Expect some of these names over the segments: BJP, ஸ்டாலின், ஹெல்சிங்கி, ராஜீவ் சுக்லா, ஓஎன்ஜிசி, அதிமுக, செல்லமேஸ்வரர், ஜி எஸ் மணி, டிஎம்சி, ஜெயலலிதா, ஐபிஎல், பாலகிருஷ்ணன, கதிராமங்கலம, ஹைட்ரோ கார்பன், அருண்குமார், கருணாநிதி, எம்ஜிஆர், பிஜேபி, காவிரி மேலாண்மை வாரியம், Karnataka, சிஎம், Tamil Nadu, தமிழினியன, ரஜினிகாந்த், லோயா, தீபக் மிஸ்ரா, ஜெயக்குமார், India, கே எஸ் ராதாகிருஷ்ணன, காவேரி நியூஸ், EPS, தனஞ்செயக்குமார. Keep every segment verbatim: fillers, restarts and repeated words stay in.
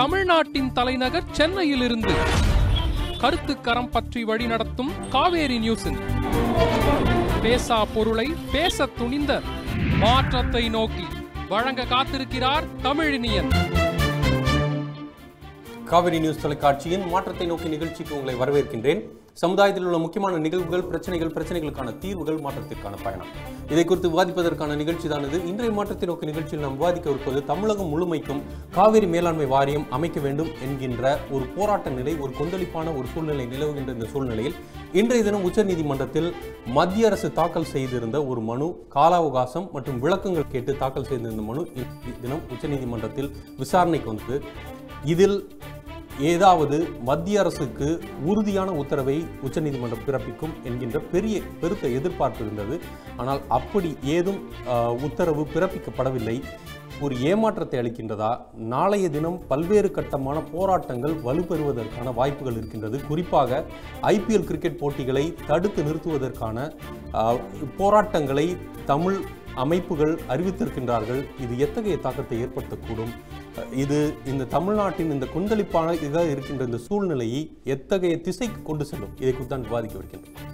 தமிழ்நாட்டின் தலைநகர் சென்னையில் இருந்து கருத்துக்கரம் பற்றி வழிநடத்தும் காவேரி நியூஸின் பேசா பொருளை பேச துணிந்த மாற்றத்தை நோக்கி வழங்க காத்திருக்கிறார் தமிழினியன். காவேரி நியூஸ் தொலைக்காட்சியின் மாற்றத்தை நோக்கி நிகழ்ச்சிக்கு உங்களை வரவேற்கின்றேன். சமுதாயத்தில் உள்ள முக்கியமான நிகழ்வுகள், பிரச்சனைகள், பிரச்சனைகளுக்கான தீர்வுகள், மாற்றத்திற்கான பயணம், இதை குறித்து விவாதிப்பதற்கான நிகழ்ச்சி தானது. இன்றைய மாற்றத்தை நோக்கி நிகழ்ச்சியில் நாம் விவாதிக்க இருப்பது, தமிழகம் முழுமைக்கும் காவிரி மேலாண்மை வாரியம் அமைக்க வேண்டும் என்கின்ற ஒரு போராட்ட நிலை, ஒரு கொந்தளிப்பான ஒரு சூழ்நிலை நிலவுகின்ற இந்த சூழ்நிலையில் இன்றைய தினம் உச்சநீதிமன்றத்தில் மத்திய அரசு தாக்கல் செய்திருந்த ஒரு மனு, காலாவகாசம் மற்றும் விளக்கங்கள் கேட்டு தாக்கல் செய்திருந்த மனு இன்றைய தினம் உச்சநீதிமன்றத்தில் விசாரணைக்கு வந்தது. இதில் ஏதாவது மத்திய அரசுக்கு உறுதியான உத்தரவை உச்சநீதிமன்றம் பிறப்பிக்கும் என்கின்ற பெரிய பெருத்த எதிர்பார்ப்பு இருந்தது. ஆனால் அப்படி ஏதும் உத்தரவு பிறப்பிக்கப்படவில்லை. ஒரு ஏமாற்றத்தை அளிக்கின்றதா? நாளைய தினம் பல்வேறு கட்டமான போராட்டங்கள் வலுப்பெறுவதற்கான வாய்ப்புகள் இருக்கின்றது. குறிப்பாக ஐபிஎல் கிரிக்கெட் போட்டிகளை தடுத்து நிறுத்துவதற்கான போராட்டங்களை தமிழ் அமைப்புகள் அறிவித்திருக்கின்றார்கள். இது எத்தகைய தாக்கத்தை ஏற்படுத்தக்கூடும்? இது இந்த தமிழ்நாட்டின் இந்த கொந்தளிப்பான இதாக இருக்கின்ற இந்த சூழ்நிலையை எத்தகைய திசைக்கு கொண்டு செல்லும்? இதை குறித்து தான் விவாதிக்க வருகின்றோம்.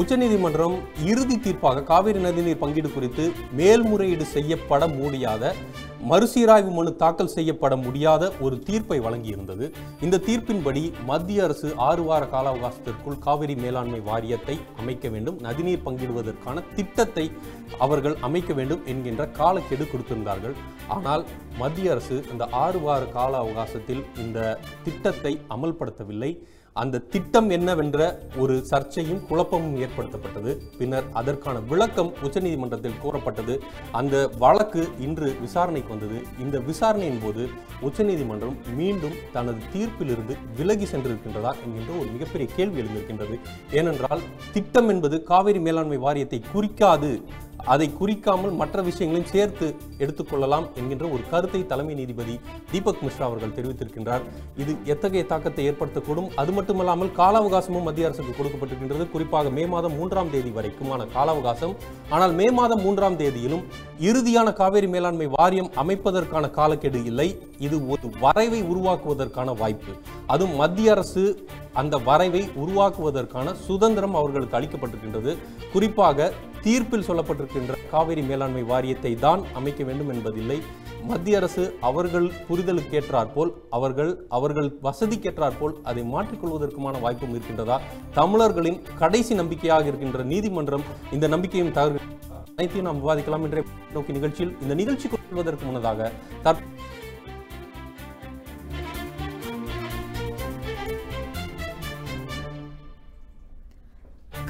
உச்சநீதிமன்றம் இறுதி தீர்ப்பாக காவிரி நதிநீர் பங்கீடு குறித்து மேல்முறையீடு செய்யப்பட முடியாத, மறுசீராய்வு மனு தாக்கல் செய்யப்பட முடியாத ஒரு தீர்ப்பை வழங்கியிருந்தது. இந்த தீர்ப்பின்படி மத்திய அரசு ஆறு வார கால அவகாசத்திற்குள் காவிரி மேலாண்மை வாரியத்தை அமைக்க வேண்டும், நதிநீர் பங்கிடுவதற்கான திட்டத்தை அவர்கள் அமைக்க வேண்டும் என்கின்ற காலக்கெடு கொடுத்திருந்தார்கள். ஆனால் மத்திய அரசு இந்த ஆறு வார கால அவகாசத்தில் இந்த திட்டத்தை அமல்படுத்தவில்லை. அந்த திட்டம் என்னவென்ற ஒரு சர்ச்சையும் குழப்பமும் ஏற்படுத்தப்பட்டது. பின்னர் அதற்கான விளக்கம் உச்சநீதிமன்றத்தில் கூறப்பட்டது. அந்த வழக்கு இன்று விசாரணைக்கு வந்தது. இந்த விசாரணையின் போது உச்சநீதிமன்றம் மீண்டும் தனது தீர்ப்பிலிருந்து விலகி சென்றிருக்கின்றதா என்கின்ற ஒரு மிகப்பெரிய கேள்வி எழுந்திருக்கின்றது. ஏனென்றால் திட்டம் என்பது காவிரி மேலாண்மை வாரியத்தை குறிக்காது, அதை குறிக்காமல் மற்ற விஷயங்களையும் சேர்த்து எடுத்துக்கொள்ளலாம் என்கின்ற ஒரு கருத்தை தலைமை நீதிபதி தீபக் மிஸ்ரா அவர்கள் தெரிவித்திருக்கின்றார். இது எத்தகைய தாக்கத்தை ஏற்படுத்தக்கூடும்? அது மட்டுமல்லாமல் காலாவகாசமும் மத்திய அரசுக்கு கொடுக்கப்பட்டிருக்கின்றது. குறிப்பாக மே மாதம் மூன்றாம் தேதி வரைக்குமான காலாவகாசம். ஆனால் மே மாதம் மூன்றாம் தேதியிலும் இறுதியான காவேரி மேலாண்மை வாரியம் அமைப்பதற்கான காலக்கெடு இல்லை. இது ஒரு வரைவை உருவாக்குவதற்கான வாய்ப்பு. அதுவும் மத்திய அரசு அந்த வரைவை உருவாக்குவதற்கான சுதந்திரம் அவர்களுக்கு அளிக்கப்பட்டிருக்கின்றது. குறிப்பாக தீர்ப்பில் சொல்லப்பட்டிருக்கின்ற காவிரி மேலாண்மை வாரியத்தை தான் அமைக்க வேண்டும் என்பதில்லை. மத்திய அரசு அவர்கள் புரிதலுக்கேற்றாற்போல், அவர்கள் அவர்கள் வசதிக்கேற்றாற்போல் அதை மாற்றிக்கொள்வதற்குமான வாய்ப்பும் இருக்கின்றதா? தமிழர்களின் கடைசி நம்பிக்கையாக இருக்கின்ற நீதிமன்றம் இந்த நம்பிக்கையும் தவறு. அனைத்தையும் நாம் விவாதிக்கலாம் என்ற நோக்கி நிகழ்ச்சியில். இந்த நிகழ்ச்சி கொள்வதற்கு முன்னதாக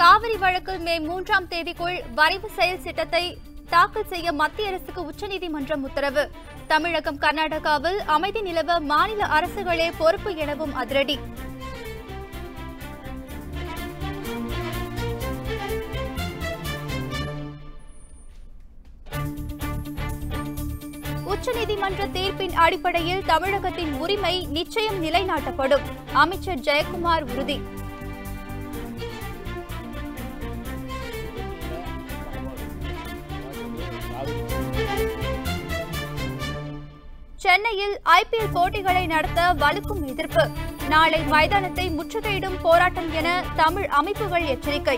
காவிரி வழக்கில் மே மூன்றாம் தேதிக்குள் வரைவு செயல் திட்டத்தை தாக்கல் செய்ய மத்திய அரசுக்கு உச்சநீதிமன்றம் உத்தரவு. தமிழகம், கர்நாடகாவில் அமைதி நிலவ மாநில அரசுகளே பொறுப்பு எனவும் அதிரடி. உச்சநீதிமன்ற தீர்ப்பின் அடிப்படையில் தமிழகத்தின் உரிமை நிச்சயம் நிலைநாட்டப்படும், அமைச்சர் ஜெயக்குமார் உறுதி. சென்னையில் ஐபிஎல் போட்டிகளை நடத்த வலுக்கும் எதிர்ப்பு, நாளை மைதானத்தை முற்றுகையிடும் போராட்டம் என தமிழ் அமைப்புகள் எச்சரிக்கை.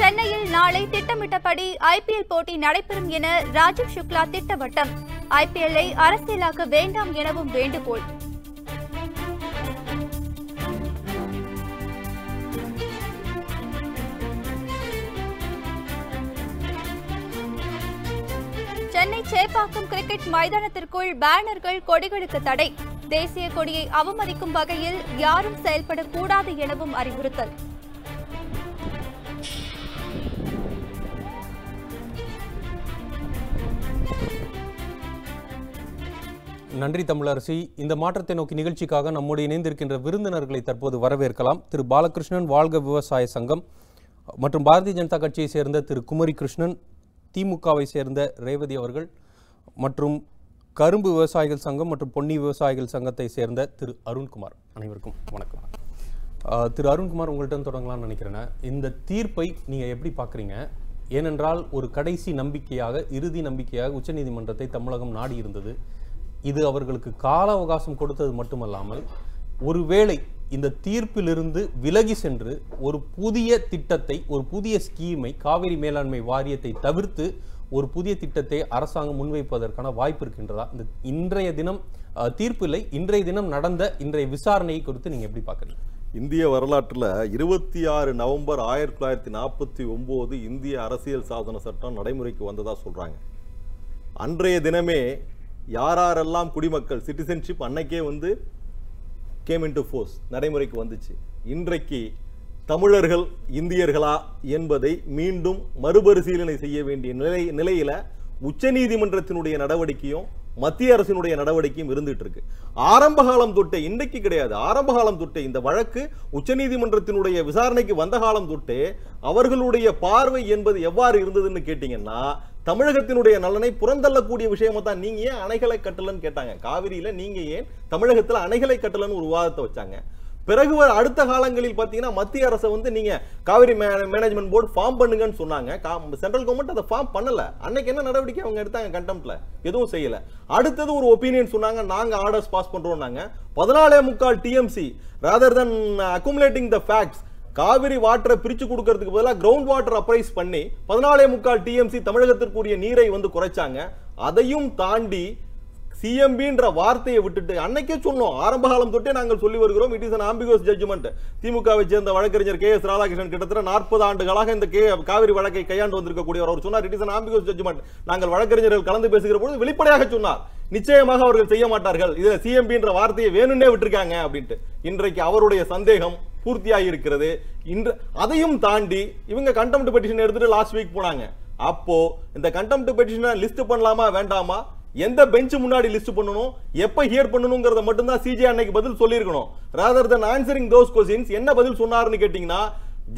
சென்னையில் நாளை திட்டமிட்டபடி ஐபிஎல் போட்டி நடைபெறும் என ராஜீவ் சுக்லா திட்டவட்டம், ஐபிஎல்லை அரசியலாக்க வேண்டாம் எனவும் வேண்டுகோள். சென்னை சேப்பாக்கம் கிரிக்கெட் மைதானத்திற்குள் பேனர்கள், கொடிகளுக்கு தடை, தேசிய கொடியை அவமதிக்கும் வகையில் யாரும் செயல்படக்கூடாது எனவும் அறிவுறுத்தல். நன்றி தமிழரசி. இந்த மாற்றத்தை நோக்கி நிகழ்ச்சிக்காக நம்முடைய இணைந்திருக்கின்ற விருந்தினர்களை தற்போது வரவேற்கலாம். திரு பாலகிருஷ்ணன், வாழ்க விவசாய சங்கம் மற்றும் பாரதிய ஜனதா கட்சியை சேர்ந்த திரு குமரி கிருஷ்ணன், திமுகவை சேர்ந்த ரேவதி அவர்கள் மற்றும் கரும்பு விவசாயிகள் சங்கம் மற்றும் பொன்னி விவசாயிகள் சங்கத்தை சேர்ந்த திரு அருண்குமார். அனைவருக்கும் வணக்கம். திரு அருண்குமார், உங்கள்கிட்ட தொடங்கலாம்னு நினைக்கிறேன்னா, இந்த தீர்ப்பை நீங்கள் எப்படி பார்க்குறீங்க? ஏனென்றால் ஒரு கடைசி நம்பிக்கையாக, இறுதி நம்பிக்கையாக உச்சநீதிமன்றத்தை தமிழகம் நாடி இருந்தது. இது அவர்களுக்கு கால அவகாசம் கொடுத்தது மட்டுமல்லாமல், ஒருவேளை இந்த தீர்ப்பிலிருந்து விலகி சென்று ஒரு புதிய திட்டத்தை, ஒரு புதிய ஸ்கீமை, காவிரி மேலாண்மை வாரியத்தை தவிர்த்து ஒரு புதிய திட்டத்தை அரசாங்கம் முன்வைப்பதற்கான வாய்ப்பு இருக்கின்றதா? இந்த இன்றைய தினம் தீர்ப்பில்லை, இன்றைய தினம் நடந்த இன்றைய விசாரணையை குறித்து நீங்கள் எப்படி பார்க்குறீங்க? இந்திய வரலாற்றில் இருபத்தி ஆறு நவம்பர் ஆயிரத்தி தொள்ளாயிரத்தி நாற்பத்தி ஒம்போது இந்திய அரசியல் சாசன சட்டம் நடைமுறைக்கு வந்ததாக சொல்கிறாங்க. அன்றைய தினமே யாரெல்லாம் குடிமக்கள் சிட்டிசன்ஷிப் அன்னைக்கே வந்து கேம் இன்டு ஃபோர்ஸ் நடைமுறைக்கு வந்துச்சு. இன்றைக்கு தமிழர்கள் இந்தியர்களா என்பதை மீண்டும் மறுபரிசீலனை செய்ய வேண்டிய நிலை நிலையில உச்சநீதிமன்றத்தினுடைய நடவடிக்கையும் மத்திய அரசினுடைய நடவடிக்கையும் இருந்துட்டு இருக்கு. ஆரம்ப காலம் தொட்டே, இன்றைக்கு கிடையாது, ஆரம்ப காலம் தொட்டே இந்த வழக்கு உச்சநீதிமன்றத்தினுடைய விசாரணைக்கு வந்த காலம் தொட்டே அவர்களுடைய பார்வை என்பது எவ்வாறு இருந்ததுன்னு கேட்டீங்கன்னா, தமிழகத்தினுடைய நலனை புறந்தள்ளக்கூடிய விஷயமா தான். நீங்க ஏன் அணைகளை கட்டலன்னு கேட்டாங்க. காவிரியில நீங்க ஏன் தமிழகத்தில் அணைகளை கட்டலன்னு ஒரு விவாதத்தை வச்சாங்க. பிறகு அடுத்த காலங்களில் பார்த்தீங்கன்னா மத்திய அரசை வந்து நீங்க காவிரி மேனேஜ்மெண்ட் போர்டு ஃபார்ம் பண்ணுங்கன்னு சொன்னாங்க. சென்ட்ரல் கவர்மெண்ட் அதை ஃபார்ம் பண்ணல. அன்னைக்கு என்ன நடவடிக்கை அவங்க எடுத்தாங்க? கண்டெம்ப்ட்ல எதுவும் செய்யல. அடுத்தது ஒரு ஒப்பீனியன் சொன்னாங்க, நாங்க ஆர்டர்ஸ் பாஸ் பண்றோம்னாங்க. பதினாலே முக்கால் டிஎம்சி rather than accumulating the facts, Kaveri வாட்டரை பிரிச்சு கொடுக்கறதுக்கு பதிலாக கிரவுண்ட் வாட்டர் அப்ரைஸ் பண்ணி பதினாலே முக்கால் டிஎம்சி தமிழகத்திற்குரிய நீரை வந்து குறைச்சாங்க. அதையும் தாண்டி சிஎம்பின்ற வார்த்தையை விட்டுட்டு அன்னைக்கே சொன்னோம், ஆரம்ப காலம் தொட்டே நாங்கள் சொல்லி வருகிறோம், it is an ambiguous judgment. திமுகவை சேர்ந்த வழக்கறிஞர் கே எஸ் ராதாகிருஷ்ணன் கிட்டத்தட்ட நாற்பது ஆண்டுகளாக இந்த காவிரி வழக்கை கையாண்டு வந்திருக்கக்கூடியவர். அவர் சொன்னார், it is an ambiguous judgment. நாங்கள் வழக்கறிஞர்கள் கலந்து பேசுகிற பொழுது வெளிப்படையாக சொன்னார், நிச்சயமாக அவர்கள் செய்ய மாட்டார்கள், இதுல சிஎம்பின்ற வார்த்தையை வேணும்னே விட்டுருக்காங்க அப்படின்ட்டு. இன்றைக்கு அவருடைய சந்தேகம் பூர்த்தியாகி இருக்கிறது. இன்று அதையும் தாண்டி இவங்க கண்டெம்ப்ட் பெட்டிஷன் எடுத்துட்டு லாஸ்ட் வீக் போனாங்க. அப்போ இந்த கண்டெம்ப்ட் பெட்டிஷனை லிஸ்ட் பண்ணலாமா வேண்டாமா, எந்த பெஞ்ச் முன்னாடி லிஸ்ட் பண்ணணும், எப்போ ஹியர் பண்ணணுங்கிறத மட்டும் தான் சிஜே அன்னைக்கு பதில் சொல்லியிருக்கணும். Rather than answering those questions என்ன பதில் சொன்னார்னு கேட்டிங்கன்னா,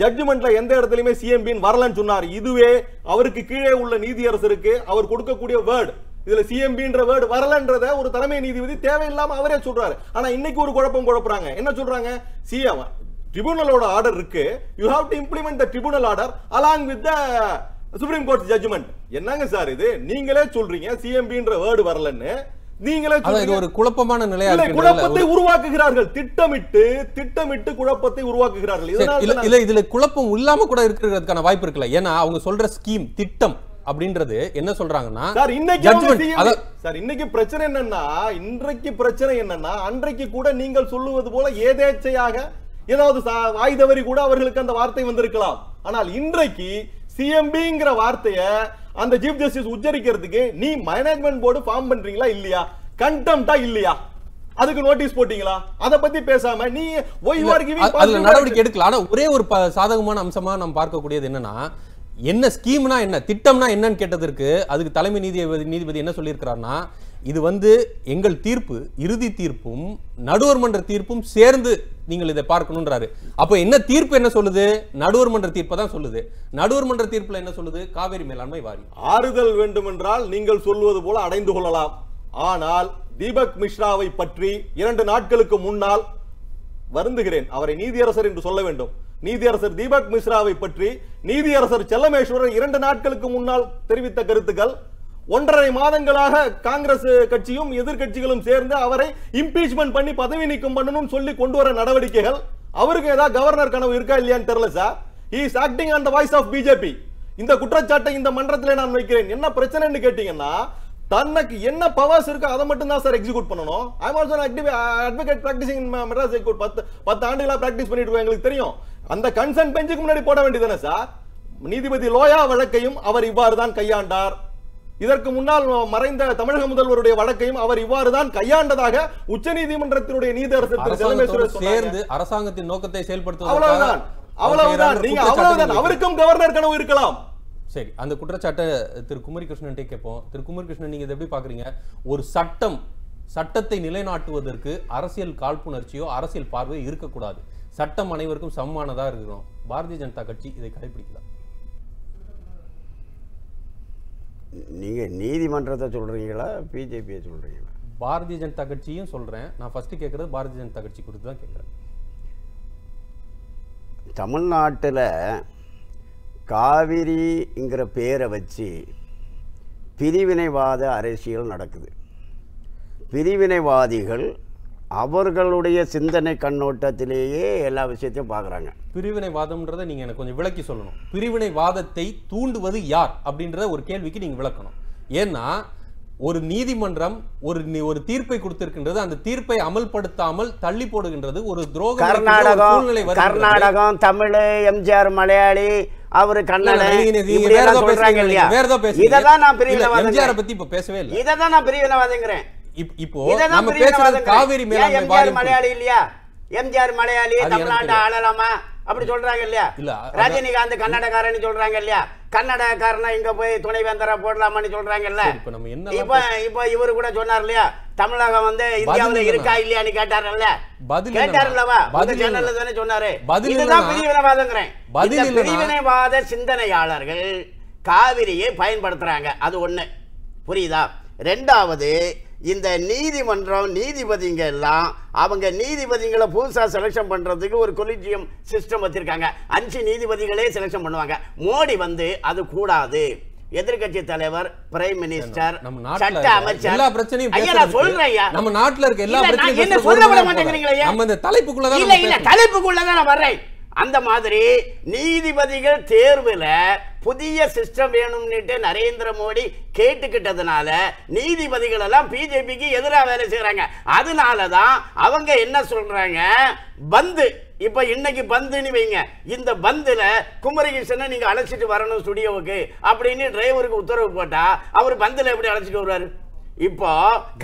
ஜட்ஜ்மெண்ட்ல எந்த இடத்துலையுமே சிஎம்பின்னு வரலன்னு சொன்னார். இதுவே அவருக்கு கீழே உள்ள நீதியரசருக்கு அவர் கொடுக்கக்கூடிய வேர்டு, இதுல சிஎம்பின்ற வேர்டு வரலன்றத ஒரு தலைமை நீதிபதி தேவையில்லாம அவரே சொல்றாரு. ஆனா இன்னைக்கு ஒரு குழப்பம் குழப்புறாங்க. என்ன சொல்றாங்க, சிஎம் ட்ரிபுனலோட ஆர்டர் இருக்கு, you have to implement the tribunal order along with the supreme court judgment. என்னங்க சார் இது, நீங்களே சொல்றீங்க சிஎம்பின்ற வேர்டு வரலன்னு, நீங்களே ஒரு குழப்பமான நிலையில குழப்பத்தை உருவாக்குகிறார்கள். திட்டமிட்டு திட்டமிட்டு குழப்பத்தை உருவாக்குகிறார்கள். இல்ல, இதுல குழப்பம் இல்லாம கூட இருக்கிறதுக்கான வாய்ப்பு இருக்குல்ல. ஏன்னா அவங்க சொல்ற ஸ்கீம் திட்டம் அப்படின்றது என்ன சொல்றாங்கன்னா, சார் இன்னைக்கு பிரச்சனை என்னன்னா, இன்றைக்கு பிரச்சனை என்னன்னா, அன்றைக்கு கூட நீங்கள் சொல்லுவது போல ஏதேச்சையாக ஏதாவது வாய்தவரி கூட அவர்களுக்கு அந்த வார்த்தை வந்திருக்கலாம். ஆனால் இன்றைக்கு சிஎம்பிங்கிற வார்த்தையை அந்த சீஃப் ஜஸ்டிஸ் உச்சரிக்கிறதுக்கு நீ மேனேஜ்மெண்ட் போர்டு ஃபார்ம் பண்றீங்களா இல்லையா, கண்டெம்ப்டா இல்லையா, அதுக்கு நோட்டீஸ் போட்டீங்களா, அதை பத்தி பேசாம நீ நடவடிக்கை எடுக்கலாம். ஆனா ஒரே ஒரு சாதகமான அம்சமா நம்ம பார்க்கக்கூடியது என்னன்னா, என்ன ஸ்கீம்னா என்ன, திட்டம்னா என்னன்னு கேட்டதற்கு அதுக்கு தலைமை நீதிபதி நீதிபதி என்ன சொல்லியிருக்கிறாருன்னா, இது வந்து எங்கள் தீர்ப்பு, இறுதி தீர்ப்பும் நடுவர் மன்ற தீர்ப்பும் சேர்ந்து நீங்கள் இதை பார்க்கணும்ன்றாரு. அப்போ என்ன தீர்ப்பு என்ன சொல்லுது? நடுவர் மன்ற தீர்ப்பை தான் சொல்லுது. நடுவர் மன்ற தீர்ப்புல என்ன சொல்லுது? காவிரி மேலாண்மை வாரியம் ஆறுதல் வேண்டும் என்றால் நீங்கள் சொல்வது போல அடைந்து கொள்ளலாம். ஆனால் தீபக் மிஸ்ராவை பற்றி இரண்டு நாட்களுக்கு முன்னால் வருந்துகிறேன், அவரை நீதியரசர் என்று சொல்ல வேண்டும், நீதியரசர் தீபக் மிஸ்ராவை பற்றி நீதியரசர் செல்லமேஸ்வரர் இரண்டு நாட்களுக்கு முன்னால் தெரிவித்த கருத்துக்கள் ஒன்றரை மாதங்களாக காங்கிரஸ் கட்சியும் எதிர்கட்சிகளும் சேர்ந்து அவரை இம்பீச்மெண்ட் பண்ணி பதவி நீக்கம் பண்ணணும் சொல்லி கொண்டு வர நடவடிக்கைகள். அவருக்கு ஏதாவது கவர்னர் கனவு இருக்கா இல்லையான்னு தெரியல sir. He is acting on the voice of பிஜேபி. இந்த குற்றச்சாட்டை இந்த மன்றத்தில் நான் வைக்கிறேன். என்ன பிரச்சனைன்னு கேட்டீங்கன்னா, தனக்கு என்ன பவர்ஸ் இருக்கோ அதை மட்டும் தான் சார் எக்ஸிக்யூட் பண்ணணும். I am also advocate practising in Madras high court. பத்து பத்து ஆண்டுகளாக பிராக்டிஸ் பண்ணிட்டு இருக்கோம், எங்களுக்கு தெரியும். அந்த கன்சர்ன் பெஞ்சுக்கு முன்னாடி போட வேண்டியதானே சார். நீதிபதி லோயா வழக்கையும் அவர் இவ்வாறு தான் கையாண்டார். இதற்கு முன்னால் மறைந்த தமிழக முதல்வருடைய வழக்கையும் அவர் இவ்வாறு தான் கையாண்டதாக உச்ச நீதிமன்றத்தினுடைய நீதியரசர் சேர்ந்து அரசாங்கத்தின் நோக்கத்தை செயல்படுத்தும். அவ்வளவுதான், அவ்வளவுதான், நீங்க அவ்வளவுதான். அவருக்கும் கவர்னர் கனவு இருக்கலாம். சரி, அந்த குற்றச்சாட்டை திரு குமரி கிருஷ்ணன் கேட்போம். திரு குமரி கிருஷ்ணன், நீங்க இதை எப்படி பாக்குறீங்க? ஒரு சட்டம், சட்டத்தை நிலைநாட்டுவதற்கு அரசியல் காழ்ப்புணர்ச்சியோ அரசியல் பார்வையோ இருக்கக்கூடாது. சட்டம் அனைவருக்கும் சமமானதா இருக்கணும். பாரதிய ஜனதா கட்சி இதை கடைபிடிக்கலாம். நீங்கள் நீதிமன்றத்தை சொல்கிறீங்களா பிஜேபியை சொல்கிறீங்களா? பாரதிய ஜனதா கட்சியும் சொல்கிறேன். நான் ஃபஸ்ட்டு கேட்குறது பாரதிய ஜனதா கட்சி குறித்து தான் கேட்குறேன். தமிழ்நாட்டில் காவிரிங்கிற பேரை வச்சு பிரிவினைவாத அரசியல் நடக்குது. பிரிவினைவாதிகள் அவர்களுடைய சிந்தனை கண்ணோட்டத்திலேயே எல்லா விஷயத்தையும் பார்க்குறாங்க. பிரிவினைவாதம்ன்றதை நீங்கள் எனக்கு கொஞ்சம் விளக்கி சொல்லணும். பிரிவினைவாதத்தை தூண்டுவது யார் அப்படின்ற ஒரு கேள்விக்கு நீங்கள் விளக்கணும். ஏன்னா ஒரு நீதிமன்றம் ஒரு ஒரு தீர்ப்பை கொடுத்திருக்கின்றது, அந்த தீர்ப்பை அமல்படுத்தாமல் தள்ளி போடுகின்றது ஒரு துரோக. கர்நாடகம் கர்நாடகம் தமிழ் எம்ஜிஆர் மலையாளி அவரு கண்ணன். இப்போ நம்ம பேசுறது காவிரி மேலாண்மை மலையாளி இல்லையா? எம்ஜிஆர் மலையாளி தமிழ்நாட்டை ஆளலாமா அப்படி சொல்றாங்க இல்லையா? ரஜினிகாந்த் கன்னடக்காரன்னு சொல்றாங்க இல்லையா? கன்னடக்காரனா இங்க போய் துணைவேந்தரா போடலாமான்னு சொல்றாங்கல்ல. இப்ப இப்ப இவரு கூட சொன்னார் இல்லையா, தமிழகம் வந்து இந்தியாவில இருக்கா இல்லையான்னு கேட்டாருல்ல, கேட்டாருல்லவா சேனல்ல தானே சொன்னாரு. இதுதான் பிரிவினைவாதங்கிறேன். பிரிவினைவாத சிந்தனையாளர்கள் காவிரியை பயன்படுத்துறாங்க, அது ஒண்ணு புரியுதா? ரெண்டாவது, இந்த நீதிமன்றம் நீதிபதிங்க எல்லாம் அவங்க நீதிபதிகளை புதுசாக செலெக்ஷன் பண்ணுறதுக்கு ஒரு கொலிஜியம் சிஸ்டம் வச்சுருக்காங்க. அஞ்சு நீதிபதிகளே செலெக்ஷன் பண்ணுவாங்க. மோடி வந்து அது கூடாது. எதிர்கட்சி தலைவர், பிரைம் மினிஸ்டர், சட்ட அமைச்சர், நம்ம நாட்டில் இருக்க எல்லா பிரச்சனையும் வர்றேன். அந்த மாதிரி நீதிபதிகள் தேர்வில் புதிய சிஸ்டம் வேணும்னுட்டு நரேந்திர மோடி கேட்டுக்கிட்டதுனால நீதிபதிகள் எல்லாம் பிஜேபிக்கு எதிராக வேலை செய்கிறாங்க. அதனால தான் அவங்க என்ன சொல்கிறாங்க, பந்து இப்போ இன்னைக்கு பந்துன்னு வைங்க, இந்த பந்தில் குமரிகிருஷ்ணனை நீங்கள் அழைச்சிட்டு வரணும் ஸ்டுடியோவுக்கு அப்படின்னு டிரைவருக்கு உத்தரவு போட்டால் அவர் பந்தில் எப்படி அழைச்சிட்டு வருவார்? இப்போ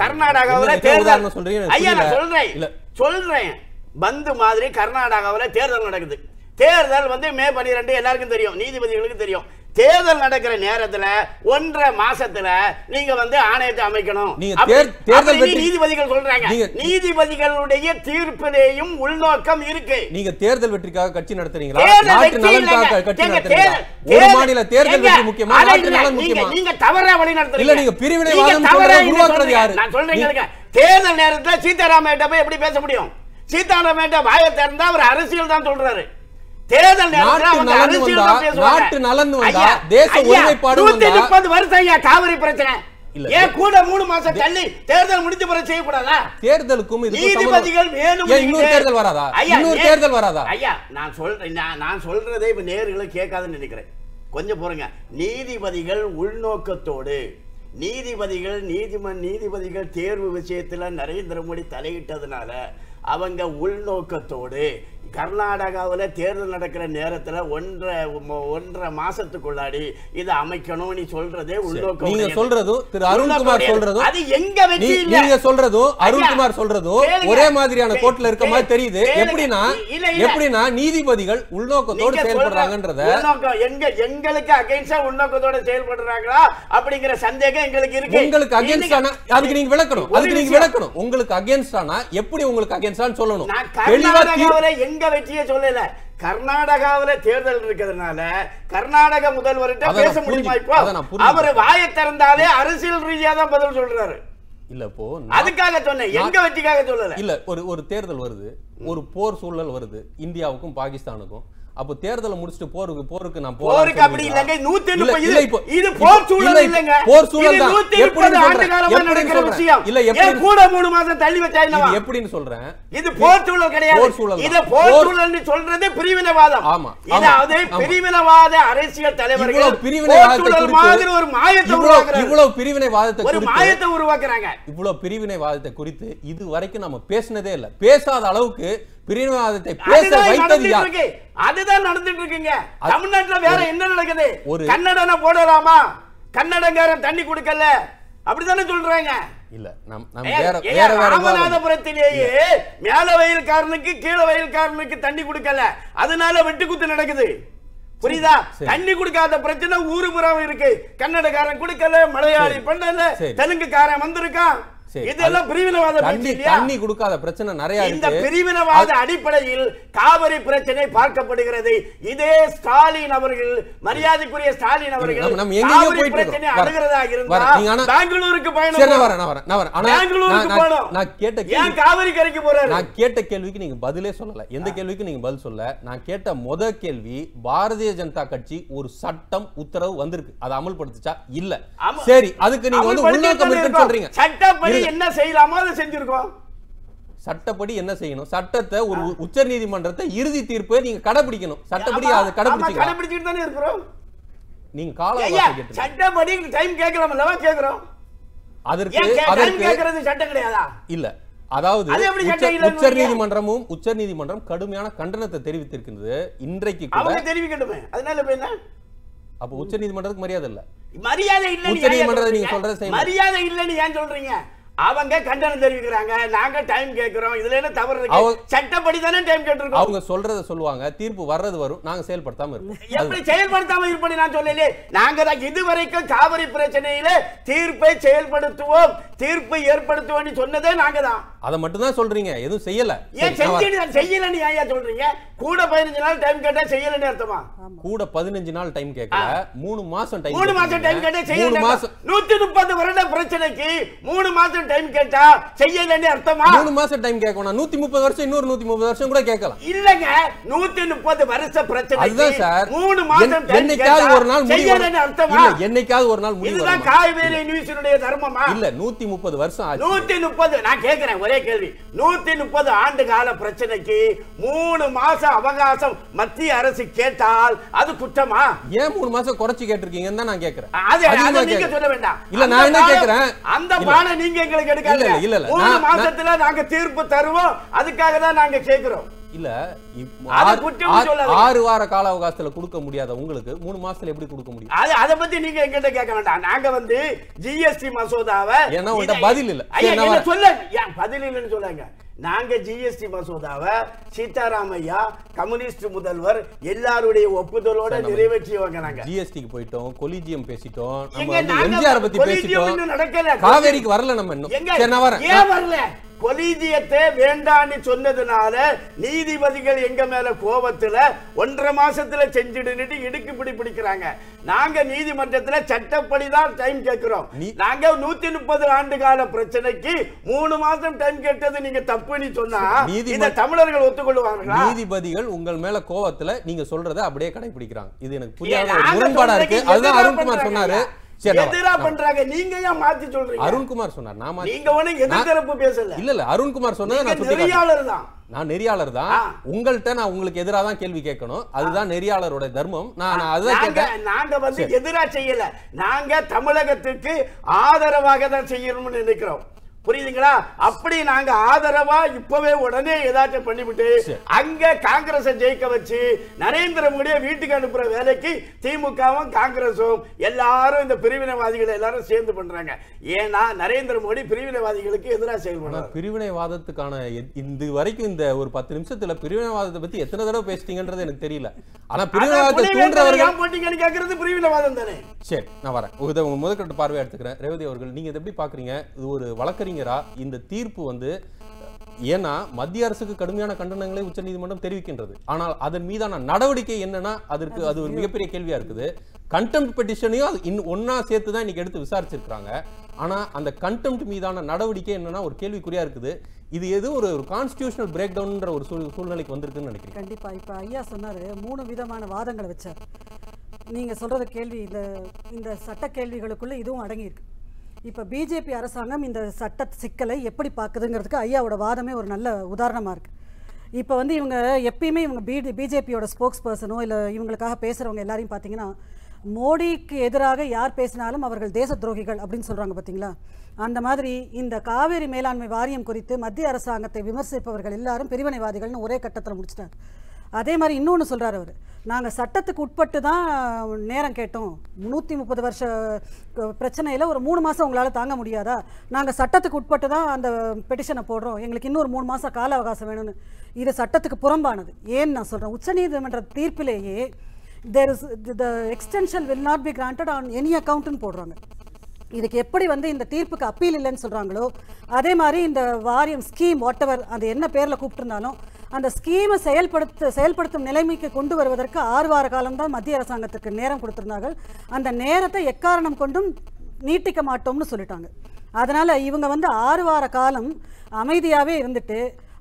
கர்நாடகாவில் தேர்தல் சொல்கிறேன் ஐயா, நான் சொல்கிறேன் சொல்கிறேன் பந்து மாதிரி கர்நாடகாவில் தேர்தல் நடக்குது. தேர்தல் வந்து மே பன்னிரெண்டு எல்லாருக்கும் தெரியும், நீதிபதிகளுக்கு தெரியும். தேர்தல் நடக்கிற நேரத்தில் ஒன்றரை மாசத்துல நீங்க வந்து ஆணையத்தை அமைக்கணும். நீதிபதிகள் சொல்றாங்க, நீதிபதிகளுடைய தீர்ப்பிலேயும் உள்நோக்கம் இருக்கு. நீங்க தேர்தல் வெற்றிக்காக கட்சி நடத்துறீங்களா? நீங்க தவறா வழி நடத்துறீங்க. தேர்தல் நேரத்தில் சீதாராமையிட்ட போய் எப்படி பேச முடியும்? சீதாராமையிட்ட வாயை திறந்தா அவர் அரசியல் தான் சொல்றாரு. கொஞ்சம் போறங்க. நீதிபதிகள் உள்நோக்கத்தோடு நீதிபதிகள் நீதிமன்ற நீதிபதிகள் தேர்வு விஷயத்துல நரேந்திர மோடி தலையிட்டதுனால அவங்க உள்நோக்கத்தோடு கர்நாடகாவில் தேர்தல் நடக்கிற நேரத்தில் ஒன்றரை ஒன்றரை மாசத்துக்குள்ளாடி இதை அமைக்கணும். நீ சொல்றதே உள்நோக்கம். நீங்க சொல்றதும் திரு அருண்குமார் சொல்றதும் அது எங்க வெற்றி இல்ல. நீங்க சொல்றதும் அருண்குமார் சொல்றதும் ஒரே மாதிரியான கோட்ல இருக்க மாதிரி தெரியுது. எப்படின்னா எப்படின்னா நீதிபதிகள் உள்நோக்கத்தோடு செயல்படுறாங்கன்றத எங்க எங்களுக்கு அகைன்ஸ்டா உள்நோக்கத்தோட செயல்படுறாங்களா அப்படிங்கிற சந்தேகம் எங்களுக்கு இருக்கு. உங்களுக்கு அகைன்ஸ்டானா அதுக்கு நீங்க விளக்கணும். அதுக்கு நீங்க விளக்கணும் உங்களுக்கு அகைன்ஸ்டானா எப்படி உங்களுக்கு அகைன்ஸ்டான்னு சொல்லணும். கர்நாடகாவில் எங்க வெற்றியே சொல்லல. கர்நாடகாவில தேர்தல் இருக்கிறதுனால கர்நாடக முதல்வர்கிட்ட பேச முடியுமா? இப்போ அவர் வாயை திறந்தாலே அரசியல் ரீதியா தான் பதில் சொல்றாரு. இல்ல போ, அதுக்காக சொன்னேன், எங்க வெற்றிக்காக சொல்லல. இல்ல, ஒரு ஒரு தேர்தல் வருது, ஒரு போர் சூழல் வருது இந்தியாவுக்கும் பாகிஸ்தானுக்கும். அப்போ தேர்தலை முடிச்சிட்டு போருக்கு போருக்கு நான் போருக்கு அப்படி இல்லங்க. நூத்தி முப்பது இல்ல, இப்போ இது போர் சூழல் இல்லங்க. போர் சூழல் தான். நூத்தி முப்பது ஆண்டுகாலமா நடக்கிற விஷயம் இல்ல. எப்படி கூட மூணு மாசம் தள்ளி வச்சாயினவா இது எப்படின்னு சொல்றேன். இது போர் சூழல் கிடையாது. இது போர் சூழல்னு சொல்றதே பிரிவினைவாதம். ஆமா, இது அதே பிரிவினைவாத அரசியல் தலைவர்கள் பிரிவினைவாதத்துக்கு மாதிரி ஒரு மாயத்தை உருவாக்குறாங்க. இவ்வளவு பிரிவினைவாதத்தை ஒரு மாயத்தை உருவாக்குறாங்க. இவ்வளவு பிரிவினைவாதத்தை குறித்து இது வரைக்கும் நம்ம பேசனதே இல்ல. பேசாத அளவுக்கு பிரிவினைவாதத்தை பேச வைத்தது யார்? அதுதான் நடந்துட்டு இருக்குங்க தமிழ்நாட்டுல. வேற என்ன நடக்குது? ஒரு கன்னடன போடலாமா, கன்னடங்காரன் தண்ணி கொடுக்கல அப்படிதானே சொல்றாங்க. இல்ல, நம்ம வேற வேற ராமநாதபுரத்திலேயே மேல வயல்காரனுக்கு கீழே வயல்காரனுக்கு தண்ணி கொடுக்கல, அதனால வெட்டுக்குத்து நடக்குது. புரியுதா? தண்ணி கொடுக்காத பிரச்சனை ஊரு புறம் இருக்கு. கன்னடக்காரன் கொடுக்கல, மலையாளி பண்ணல, தெலுங்குக்காரன் வந்திருக்கான். இதெல்லாம் பிரிவினவாத தண்ணி கொடுக்காத பிரச்சனை நிறைய. இந்த பிரிவினவாத அடிப்படையில் காவிரி பிரச்சனை பார்க்கப்படுகிறது. இதே ஸ்டாலின் அவர்கள், மரியாதைக்குரிய ஸ்டாலின் அவர்கள் காவிரி பிரச்சனை அணுகிறதாக இருந்தால் பெங்களூருக்கு பயணம். நான் கேட்ட ஏன் காவிரி கரைக்கு போற, நான் கேட்ட கேள்விக்கு நீங்க பதிலே சொல்லல. எந்த கேள்விக்கு நீங்க பதில் சொல்ல? நான் கேட்ட முதல் கேள்வி, பாரதிய ஜனதா கட்சி ஒரு சட்டம் உத்தரவு வந்திருக்கு, அதை அமல்படுத்துச்சா இல்ல? சரி, அதுக்கு நீங்க வந்து முன்னேற்றம் இருக்குன்னு சொல்றீங்க. சட்டப்படி என்ன செய்யலாமோ அதை செஞ்சிருக்கோம். சட்டப்படி என்ன செய்யணும்? சட்டத்தை ஒரு உச்ச நீதிமன்றத்தை இறுதி தீர்ப்பை நீங்க கடைபிடிக்கணும். சட்டப்படி அதை கடைபிடிச்சு கடைபிடிச்சிட்டு தானே இருக்கிறோம். நீங்க கால அவகாசம் சட்டப்படி டைம் கேட்கலாம்லவா கேக்குறோம். அதற்கு அதற்கு கேக்குறது சட்டம் கிடையாதா? இல்ல, அதாவது உச்ச நீதிமன்றமும் உச்ச நீதிமன்றம் கடுமையான கண்டனத்தை தெரிவித்திருக்கிறது. இன்றைக்கு கூட தெரிவிக்கட்டுமே, அதனால என்ன? அப்ப உச்ச நீதிமன்றத்துக்கு மரியாதை இல்ல. மரியாதை இல்ல. உச்ச நீதிமன்றத்தை நீங்க சொல்றது மரியாதை இல்லன்னு ஏன் சொல்றீங்க? அவங்க கண்டனம் தெரிவிக்கிறாங்க, நாங்க டைம் கேக்குறோம், இதுல என்ன தவறு இருக்கு? சட்டப்படி தானே டைம் கேட்டிருக்கோம். அவங்க சொல்றதை சொல்லுவாங்க, தீர்ப்பு வர்றது வரும், நாங்க செயல்படுத்தாம இருக்கோம். எப்படி செயல்படுத்தாம இருப்பேன்னு நான் சொல்லலையே. நாங்க தான் இதுவரைக்கும் காவிரி பிரச்சனையில தீர்ப்பை செயல்படுத்துவோம், தீர்ப்பை ஏற்படுத்துவோம்னு சொன்னதே நாங்க தான். அதை மட்டும் தான் சொல்றீங்க, எதுவும் செய்யல. ஏன் செஞ்சு செய்யலன்னு ஏன் ஏன் சொல்றீங்க? கூட பதினஞ்சு நாள் டைம் கேட்டா செய்யலன்னு அர்த்தமா? கூட பதினஞ்சு நாள் டைம் கேட்கல, மூணு மாசம் டைம், மூணு மாசம் டைம் கேட்டா செய்யல. நூத்தி முப்பது வருட பிரச்சனைக்கு மூணு மாசம் டைம் கேட்டா செய்யலன்னு அர்த்தமா? மூணு மாசம் டைம் கேட்கணும், நூத்தி முப்பது வருஷம், இன்னொரு நூத்தி முப்பது வருஷம் கூட கேட்கலாம். இல்லங்க, நூத்தி முப்பது வருஷ பிரச்சனை அதுதான் சார். மூணு மாசம் டைம் கேட்டா ஒரு நாள் முடியலன்னு அர்த்தமா? இல்ல, என்னைக்காவது ஒரு நாள் முடியும். இதுதான் காவேரி நியூஸ்னுடைய தர்மமா? இல்ல, நூத்தி முப்பது வருஷம் ஆச்சு. நூத்தி முப்பது நான் கேக்குறேன் ஒரே கேள்வி. நூத்தி முப்பது ஆண்டு கால பிரச்சனைக்கு மூணு மாசம் அவகாசம் மத்திய அரசு கேட்டால் அது குற்றமா? ஏன் மூணு மாசம் குறைச்சு கேட்டிருக்கீங்கன்னு தான் நான் கேக்குறேன். அது நீங்க சொல்ல வேண்டாம். இல்ல, நான் என்ன கேக்குறேன், அந்த பானை நீங்க எங்களுக்கு எடுக்காதீங்க. இல்ல இல்ல, மூணு மாசத்துல நாங்க தீர்ப்பு தருவோம், அதுக்காக தான் நாங்க கேக்குறோம். இல்ல, ஆறு வார கால அவகாசத்துல கொடுக்க முடியாத உங்களுக்கு மூணு மாசத்துல எப்படி கொடுக்க முடியும்? அது அத பத்தி நீங்க என்கிட்ட கேட்க வேண்டாம். நாங்க வந்து ஜிஎஸ்டி மசோதாவை ஏன்னா உங்க பதில் இல்ல. என்ன சொல்ல பதில் இல்லன்னு சொல்றாங்க? நாங்க ஜிஎஸ்டி மசோதாவை சீதாராமையா கம்யூனிஸ்ட் முதல்வர் எல்லாருடைய ஒப்புதலோட நிறைவேற்றியவங்க. ஜிஎஸ்டிக்கு போயிட்டோம், கொலிஜியம் பேசிட்டோம், எம்ஜிஆர் பத்தி பேசிட்டோம், நடக்கல. காவேரிக்கு வரல. நம்ம இன்னும் வரல. கொலிஜியத்தை வேண்டான்னு சொன்னதுனால நீதிபதிகள் எங்க மேல கோபத்துல ஒன்றரை மாசத்துல செஞ்சிடுன்னு இடுக்கு பிடி பிடிக்கிறாங்க. நாங்க நீதிமன்றத்துல சட்டப்படிதான் டைம் கேட்கிறோம். நாங்க நூத்தி முப்பது ஆண்டு கால பிரச்சனைக்கு மூணு மாசம் டைம் கேட்டது நீங்க தப்புன்னு சொன்னா இந்த தமிழர்கள் ஒத்துக்கொள்வாங்க? நீதிபதிகள் உங்கள் மேல கோபத்துல நீங்க சொல்றதை அப்படியே கடைபிடிக்கிறாங்க. இது எனக்கு புரியாத முரண்பாடா இருக்கு. அதுதான் அருண்குமார் சொன்னாரு. நீங்க ஏன் மாத்தி சொல்றீங்க? அருண்குமார் சொன்னார். நாம நீங்க ஒண்ணு எதிர்ப்பு பேசல. இல்ல இல்ல, அருண்குமார் சொன்னதை நான் நெறியாளர் தான். நான் நெறியாளர் தான். உங்கள்கிட்ட நான் உங்களுக்கு எதிராக தான் கேள்வி கேட்கணும். அதுதான் நெறியாளரோட தர்மம். நான் அதுதான் கேட்டேன். நாங்க வந்து எதிராக செய்யல, நாங்க தமிழகத்துக்கு ஆதரவாக தான் செய்யணும்னு நினைக்கிறோம். புரியுதுங்களா? அப்படி நாங்க ஆதரவா இப்பவே உடனே ஏதாச்சும் பண்ணிவிட்டு அங்க காங்கிரஸ் ஜெயிக்க வச்சு நரேந்திர மோடியை வீட்டுக்கு அனுப்புற வேலைக்கு திமுகவும் காங்கிரஸும் எல்லாரும் இந்த பிரிவினைவாதிகளை எல்லாரும் சேர்ந்து பண்றாங்க. ஏன்னா நரேந்திர மோடி பிரிவினைவாதிகளுக்கு எதிராக செயல்படுறாங்க. பிரிவினைவாதத்துக்கான இது வரைக்கும் இந்த ஒரு பத்து நிமிஷத்துல பிரிவினைவாதத்தை பத்தி எத்தனை தடவை பேசிட்டீங்கன்றது எனக்கு தெரியல. ஆனா பிரிவினைவாதத்தை தூண்டுறவங்க போட்டீங்கன்னு கேக்குறது பிரிவினைவாதம் தானே? சரி, நான் வரேன். முதற்கட்ட பார்வையை எடுத்துக்கிறேன். ரேவதி அவர்கள், நீங்க எப்படி பாக்குறீங்க? இது ஒரு வழக்கறிஞர் இந்த தீர்ப்பு வந்து, ஏன்னா மத்திய அரசுக்கு கடுமையான கண்டனங்களை உச்ச நீதிமன்றம் தெரிவிக்கின்றது. ஆனால் அதன் மீதான நடவடிக்கை என்னன்னா அதற்கு அது ஒரு மிகப்பெரிய கேள்வியா இருக்குது. கண்டெம்ப்ட் பெட்டிஷனையும் ஒன்னா சேர்த்து தான் இன்னைக்கு எடுத்து விசாரிச்சிருக்காங்க. ஆனா அந்த கண்டெம்ப்ட் மீதான நடவடிக்கை என்னன்னா ஒரு கேள்விக்குறியா இருக்குது. இது எது ஒரு கான்ஸ்டிடியூஷனல் பிரேக் டவுன்ற ஒரு சூழ்நிலைக்கு வந்திருக்குன்னு நினைக்கிறேன். கண்டிப்பா. இப்ப ஐயா சொன்னாரு, மூணு விதமான வாதங்களை வச்சார். நீங்க சொல்றது கேள்வி இந்த இந்த சட்ட கேள்விகளுக்குள்ள இதுவும் அடங்கியிருக்கு. இப்போ பிஜேபி அரசாங்கம் இந்த சட்ட சிக்கலை எப்படி பார்க்குதுங்கிறதுக்கு ஐயாவோட வாதமே ஒரு நல்ல உதாரணமாக இருக்குது. இப்போ வந்து இவங்க எப்பயுமே இவங்க பி பிஜேபியோட ஸ்போக்ஸ் பர்சனோ இல்லை இவங்களுக்காக பேசுகிறவங்க எல்லாரையும் பார்த்தீங்கன்னா, மோடிக்கு எதிராக யார் பேசினாலும் அவர்கள் தேச துரோகிகள் அப்படின்னு சொல்கிறாங்க. பார்த்தீங்களா? அந்த மாதிரி இந்த காவேரி மேலாண்மை வாரியம் குறித்து மத்திய அரசாங்கத்தை விமர்சிப்பவர்கள் எல்லாரும் பிரிவினைவாதிகள்னு ஒரே கட்டத்தில் முடிச்சிட்டாங்க. அதே மாதிரி இன்னொன்று சொல்கிறார் அவர், நாங்கள் சட்டத்துக்கு உட்பட்டு தான் நேரம் கேட்டோம், நூற்றி முப்பது வருஷ பிரச்சனையில் ஒரு மூணு மாதம் உங்களால் தாங்க முடியாதா? நாங்கள் சட்டத்துக்கு உட்பட்டு தான் அந்த பெட்டிஷனை போடுறோம், எங்களுக்கு இன்னொரு மூணு மாதம் கால அவகாசம் வேணும்னு. இது சட்டத்துக்கு புறம்பானது. ஏன்னு நான் சொல்கிறேன், உச்சநீதிமன்ற தீர்ப்பிலேயே there is the extension will not be granted on any அக்கௌண்ட்டுன்னு போடுறாங்க. இதுக்கு எப்படி வந்து இந்த தீர்ப்புக்கு அப்பீல் இல்லைன்னு சொல்கிறாங்களோ அதே மாதிரி இந்த வாரியம் ஸ்கீம் வாட் எவர் அது என்ன பேரில் கூப்பிட்டுருந்தாலும் அந்த ஸ்கீமை செயல்படுத்த செயல்படுத்தும் நிலைமைக்கு கொண்டு வருவதற்கு ஆறு வார காலம்தான் மத்திய அரசாங்கத்துக்கு நேரம் கொடுத்துருந்தாங்க. அந்த நேரத்தை எக்காரணம் கொண்டும் நீட்டிக்க மாட்டோம்னு சொல்லிட்டாங்க. அதனால் இவங்க வந்து ஆறு வார காலம் அமைதியாகவே இருந்துட்டு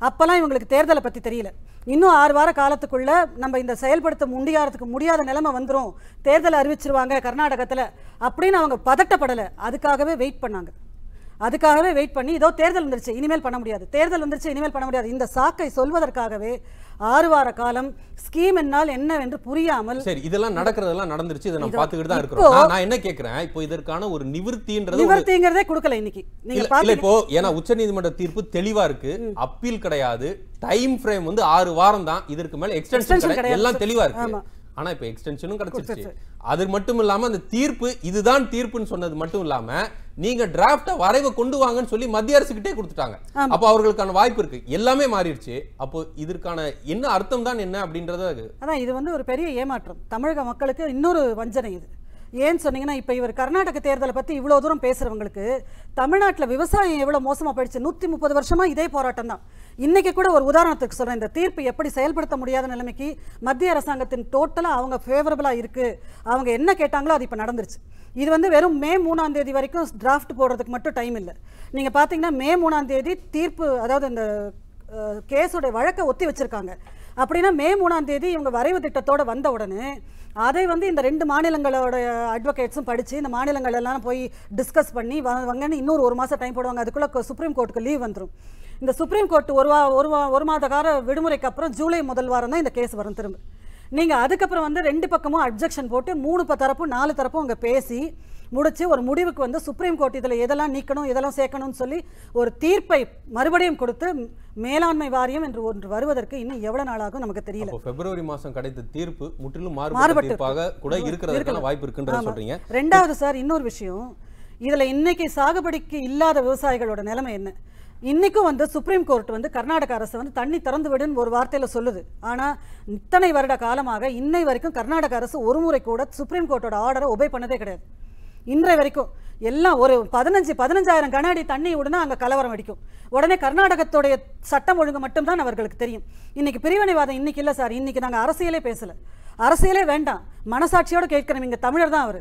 அப்போல்லாம் இவங்களுக்கு தேர்தலை பற்றி தெரியல, இன்னும் ஆறு வார காலத்துக்குள்ளே நம்ம இந்த செயல்படுத்த முடியாததுக்கு முடியாத நிலைமை வந்துடும், தேர்தலை அறிவிச்சிருவாங்க கர்நாடகத்தில் அப்படின்னு அவங்க பதட்டப்படலை. அதுக்காகவே வெயிட் பண்ணாங்க, அதுக்காகவே வெயிட் பண்ணி இதோ தேர்தல் வந்துருச்சு இனிமேல் பண்ண முடியாது, தேர்தல் வந்துருச்சு இனிமேல் பண்ண முடியாது இந்த சாக்கை சொல்வதற்காகவே ஆறு வார காலம் ஸ்கீம் என்னால் என்னவென்று புரியாமல். சரி, இதெல்லாம் நடக்கிறதெல்லாம் நடந்துருச்சு, இதை நம்ம பார்த்துக்கிட்டு தான் இருக்கிறோம். நான் என்ன கேட்குறேன், இப்போ இதற்கான ஒரு நிவர்த்தின்றது நிவர்த்திங்கிறதே கொடுக்கல இன்னைக்கு. இல்லை இப்போ ஏன்னா உச்சநீதிமன்ற தீர்ப்பு தெளிவாக இருக்கு, அப்பீல் கிடையாது, டைம் ஃப்ரேம் வந்து ஆறு வாரம் தான், இதற்கு மேலே எக்ஸ்டென்ஷன் எல்லாம் தெளிவாக இருக்கு. ஆனா இப்போ எக்ஸ்டென்ஷனும் கிடைச்சிருச்சு. அது மட்டும் இல்லாம அந்த தீர்ப்பு இதுதான் தீர்ப்புன்னு சொன்னது மட்டும் இல்லாம நீங்க டிராஃப்ட வரைவை கொண்டு வாங்கன்னு சொல்லி மத்திய அரசு கிட்டே கொடுத்துட்டாங்க. அப்போ அவர்களுக்கான வாய்ப்பு இருக்கு, எல்லாமே மாறிடுச்சு. அப்போ இதற்கான என்ன அர்த்தம் தான் என்ன அப்படின்றத அதான் இது வந்து ஒரு பெரிய ஏமாற்றம் தமிழக மக்களுக்கு, இன்னொரு வஞ்சனை இது. ஏன்னு சொன்னீங்கன்னா இப்போ இவர் கர்நாடக தேர்தலை பற்றி இவ்வளோ தூரம் பேசுகிறவங்களுக்கு தமிழ்நாட்டில் விவசாயம் எவ்வளோ மோசமாக போயிடுச்சு, நூற்றி முப்பது வருஷமாக இதே போராட்டம் தான். இன்றைக்கி கூட ஒரு உதாரணத்துக்கு சொல்கிறேன், இந்த தீர்ப்பு எப்படி செயல்படுத்த முடியாத நிலைமைக்கு மத்திய அரசாங்கத்தின் டோட்டலாக அவங்க ஃபேவரபுளாக இருக்குது, அவங்க என்ன கேட்டாங்களோ அது இப்போ நடந்துருச்சு. இது வந்து வெறும் மே மூணாம் தேதி வரைக்கும் டிராஃப்ட் போடுறதுக்கு மட்டும் டைம் இல்லை. நீங்கள் பார்த்தீங்கன்னா மே மூணாம் தேதி தீர்ப்பு, அதாவது இந்த கேஸோடைய வழக்கை ஒத்தி வச்சுருக்காங்க. அப்படின்னா மே மூணாம் தேதி இவங்க வரைவு திட்டத்தோடு வந்த உடனே அதை வந்து இந்த ரெண்டு மாநிலங்களோட அட்வொகேட்ஸும் படித்து இந்த மாநிலங்கள் எல்லாம் போய் டிஸ்கஸ் பண்ணி வாங்கன்னு இன்னொரு ஒரு மாதம் டைம் போடுவாங்க. அதுக்குள்ளே சுப்ரீம் கோர்ட்டுக்கு லீவ் வந்துடும். இந்த சுப்ரீம் கோர்ட்டு ஒரு வா ஒரு வா ஒரு மாத கால விடுமுறைக்கு அப்புறம் ஜூலை முதல் வாரம் தான் இந்த கேஸ் வரும் திரும்ப. நீங்கள் அதுக்கப்புறம் வந்து ரெண்டு பக்கமும் அப்ஜெக்ஷன் போட்டு மூணு தரப்பும் நாலு தரப்பும் அங்கே பேசி முடித்து ஒரு முடிவுக்கு வந்து சுப்ரீம் கோர்ட் இதில் எதெல்லாம் நீக்கணும் எதெல்லாம் சேர்க்கணும்னு சொல்லி ஒரு தீர்ப்பை மறுபடியும் கொடுத்து மேலாண்மை வாரியம் என்று ஒன்று வருவதற்கு இன்னும் எவ்வளவு நாளாகும் நமக்கு தெரியல. பிப்ரவரி மாதம் கிடைத்த தீர்ப்பு முற்றிலும் மாறுபட்ட கூட இருக்கிறதுக்கான வாய்ப்பு இருக்குன்னு சொல்றீங்க. ரெண்டாவது சார் இன்னொரு விஷயம், இதில் இன்னைக்கு சாகுபடிக்கு இல்லாத விவசாயிகளோட நிலைமை என்ன? இன்றைக்கும் வந்து சுப்ரீம் கோர்ட் வந்து கர்நாடக அரசு வந்து தண்ணி திறந்து விடுன்னு ஒரு வார்த்தையில் சொல்லுது. ஆனால் இத்தனை வருட காலமாக இன்னை வரைக்கும் கர்நாடக அரசு ஒரு முறை கூட சுப்ரீம் கோர்ட்டோட ஆர்டரை ஒபே பண்ணதே கிடையாது. இன்றைய வரைக்கும் எல்லாம் ஒரு பதினஞ்சு பதினஞ்சாயிரம் கன அடி தண்ணி உடனே அங்கே கலவரம் அடிக்கும். உடனே கர்நாடகத்துடைய சட்டம் ஒழுங்கு மட்டும்தான் அவர்களுக்கு தெரியும். இன்றைக்கி பிரிவினைவாதம் இன்றைக்கி இல்லை சார், இன்றைக்கி நாங்கள் அரசியலே பேசலை, அரசியலே வேண்டாம், மனசாட்சியோடு கேட்கணும். இங்கே தமிழர் தான் அவர்,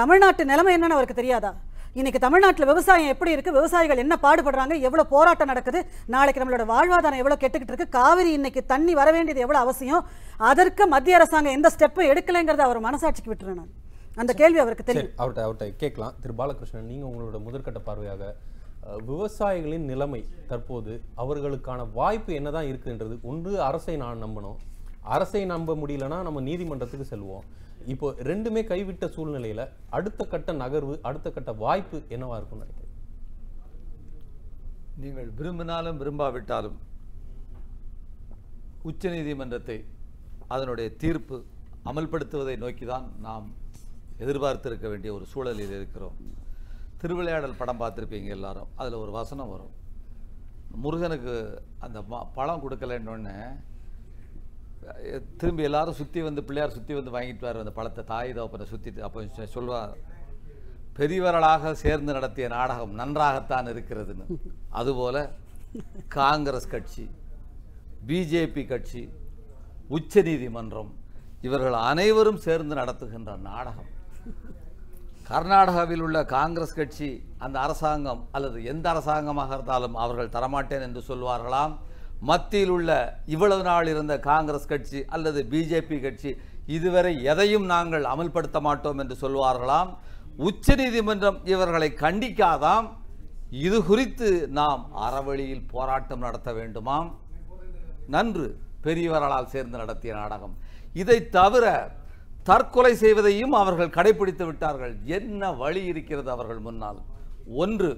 தமிழ்நாட்டு நிலைமை என்னன்னு அவருக்கு தெரியாதா? இன்றைக்கி தமிழ்நாட்டில் விவசாயம் எப்படி இருக்குது, விவசாயிகள் என்ன பாடுபடுறாங்க, எவ்வளோ போராட்டம் நடக்குது, நாளைக்கு நம்மளோட வாழ்வாதாரம் எவ்வளோ கெட்டுக்கிட்டு இருக்குது, காவிரி இன்றைக்கி தண்ணி வர வேண்டியது எவ்வளோ அவசியம், அதற்கு மத்திய அரசாங்கம் எந்த ஸ்டெப்பு எடுக்கலைங்கிறத அவர் மனசாட்சிக்கு விட்டுறேன் நான். அந்த கேள்வி அவருக்கு தெரியும். அவர்கிட்ட அவர்கிட்ட கேட்கலாம். திரு பாலகிருஷ்ணன், நீங்கள் உங்களோட முதற்கட்ட பார்வையாக விவசாயிகளின் நிலைமை தற்போது அவர்களுக்கான வாய்ப்பு என்னதான் இருக்குன்றது, ஒன்று அரசை நான் நம்பணும், அரசை நம்ப முடியலன்னா நம்ம நீதிமன்றத்துக்கு செல்வோம், இப்போ ரெண்டுமே கைவிட்ட சூழ்நிலையில் அடுத்த கட்ட நகர்வு அடுத்த கட்ட வாய்ப்பு என்னவா இருக்கும்னு நினைக்கிறேன். நீங்கள் விரும்பினாலும் விரும்பாவிட்டாலும் உச்ச நீதிமன்றத்தை அதனுடைய தீர்ப்பு அமல்படுத்துவதை நோக்கி தான் நாம் எதிர்பார்த்திருக்க வேண்டிய ஒரு சூழலில் இருக்கிறோம். திருவிளையாடல் படம் பார்த்துருப்பீங்க எல்லாரும், அதில் ஒரு வசனம் வரும், முருகனுக்கு அந்த பழம் கொடுக்கலன்னொன்னே திரும்பி எல்லாரும் சுற்றி வந்து பிள்ளையார் சுற்றி வந்து வாங்கிட்டு வர அந்த பழத்தை தாய் தோப்பனை சுற்றிட்டு அப்போ சொல்வார், பெரியவர்களாக சேர்ந்து நடத்திய நாடகம் நன்றாகத்தான் இருக்கிறதுன்னு. அதுபோல் காங்கிரஸ் கட்சி, பிஜேபி கட்சி, உச்ச நீதிமன்றம் இவர்கள் அனைவரும் சேர்ந்து நடத்துகின்ற நாடகம். கர்நாடகாவில் உள்ள காங்கிரஸ் கட்சி அந்த அரசாங்கம் அல்லது எந்த அரசாங்கமாக இருந்தாலும் அவர்கள் தரமாட்டேன் என்று சொல்வார்களாம். மத்தியில் உள்ள இவ்வளவு நாள் இருந்த காங்கிரஸ் கட்சி அல்லது பிஜேபி கட்சி இதுவரை எதையும் நாங்கள் அமல்படுத்த மாட்டோம் என்று சொல்வார்களாம். உச்ச நீதிமன்றம் இவர்களை கண்டிக்காதாம். இது குறித்து நாம் அறவழியில் போராட்டம் நடத்த வேண்டுமாம். நன்று பெரியவர்களால் சேர்ந்து நடத்திய நாடகம். இதை தவிர தற்கொலை செய்வதையும் அவர்கள் கடைபிடித்து விட்டார்கள். என்ன வழி இருக்கிறது அவர்கள் முன்னால்? ஒன்று,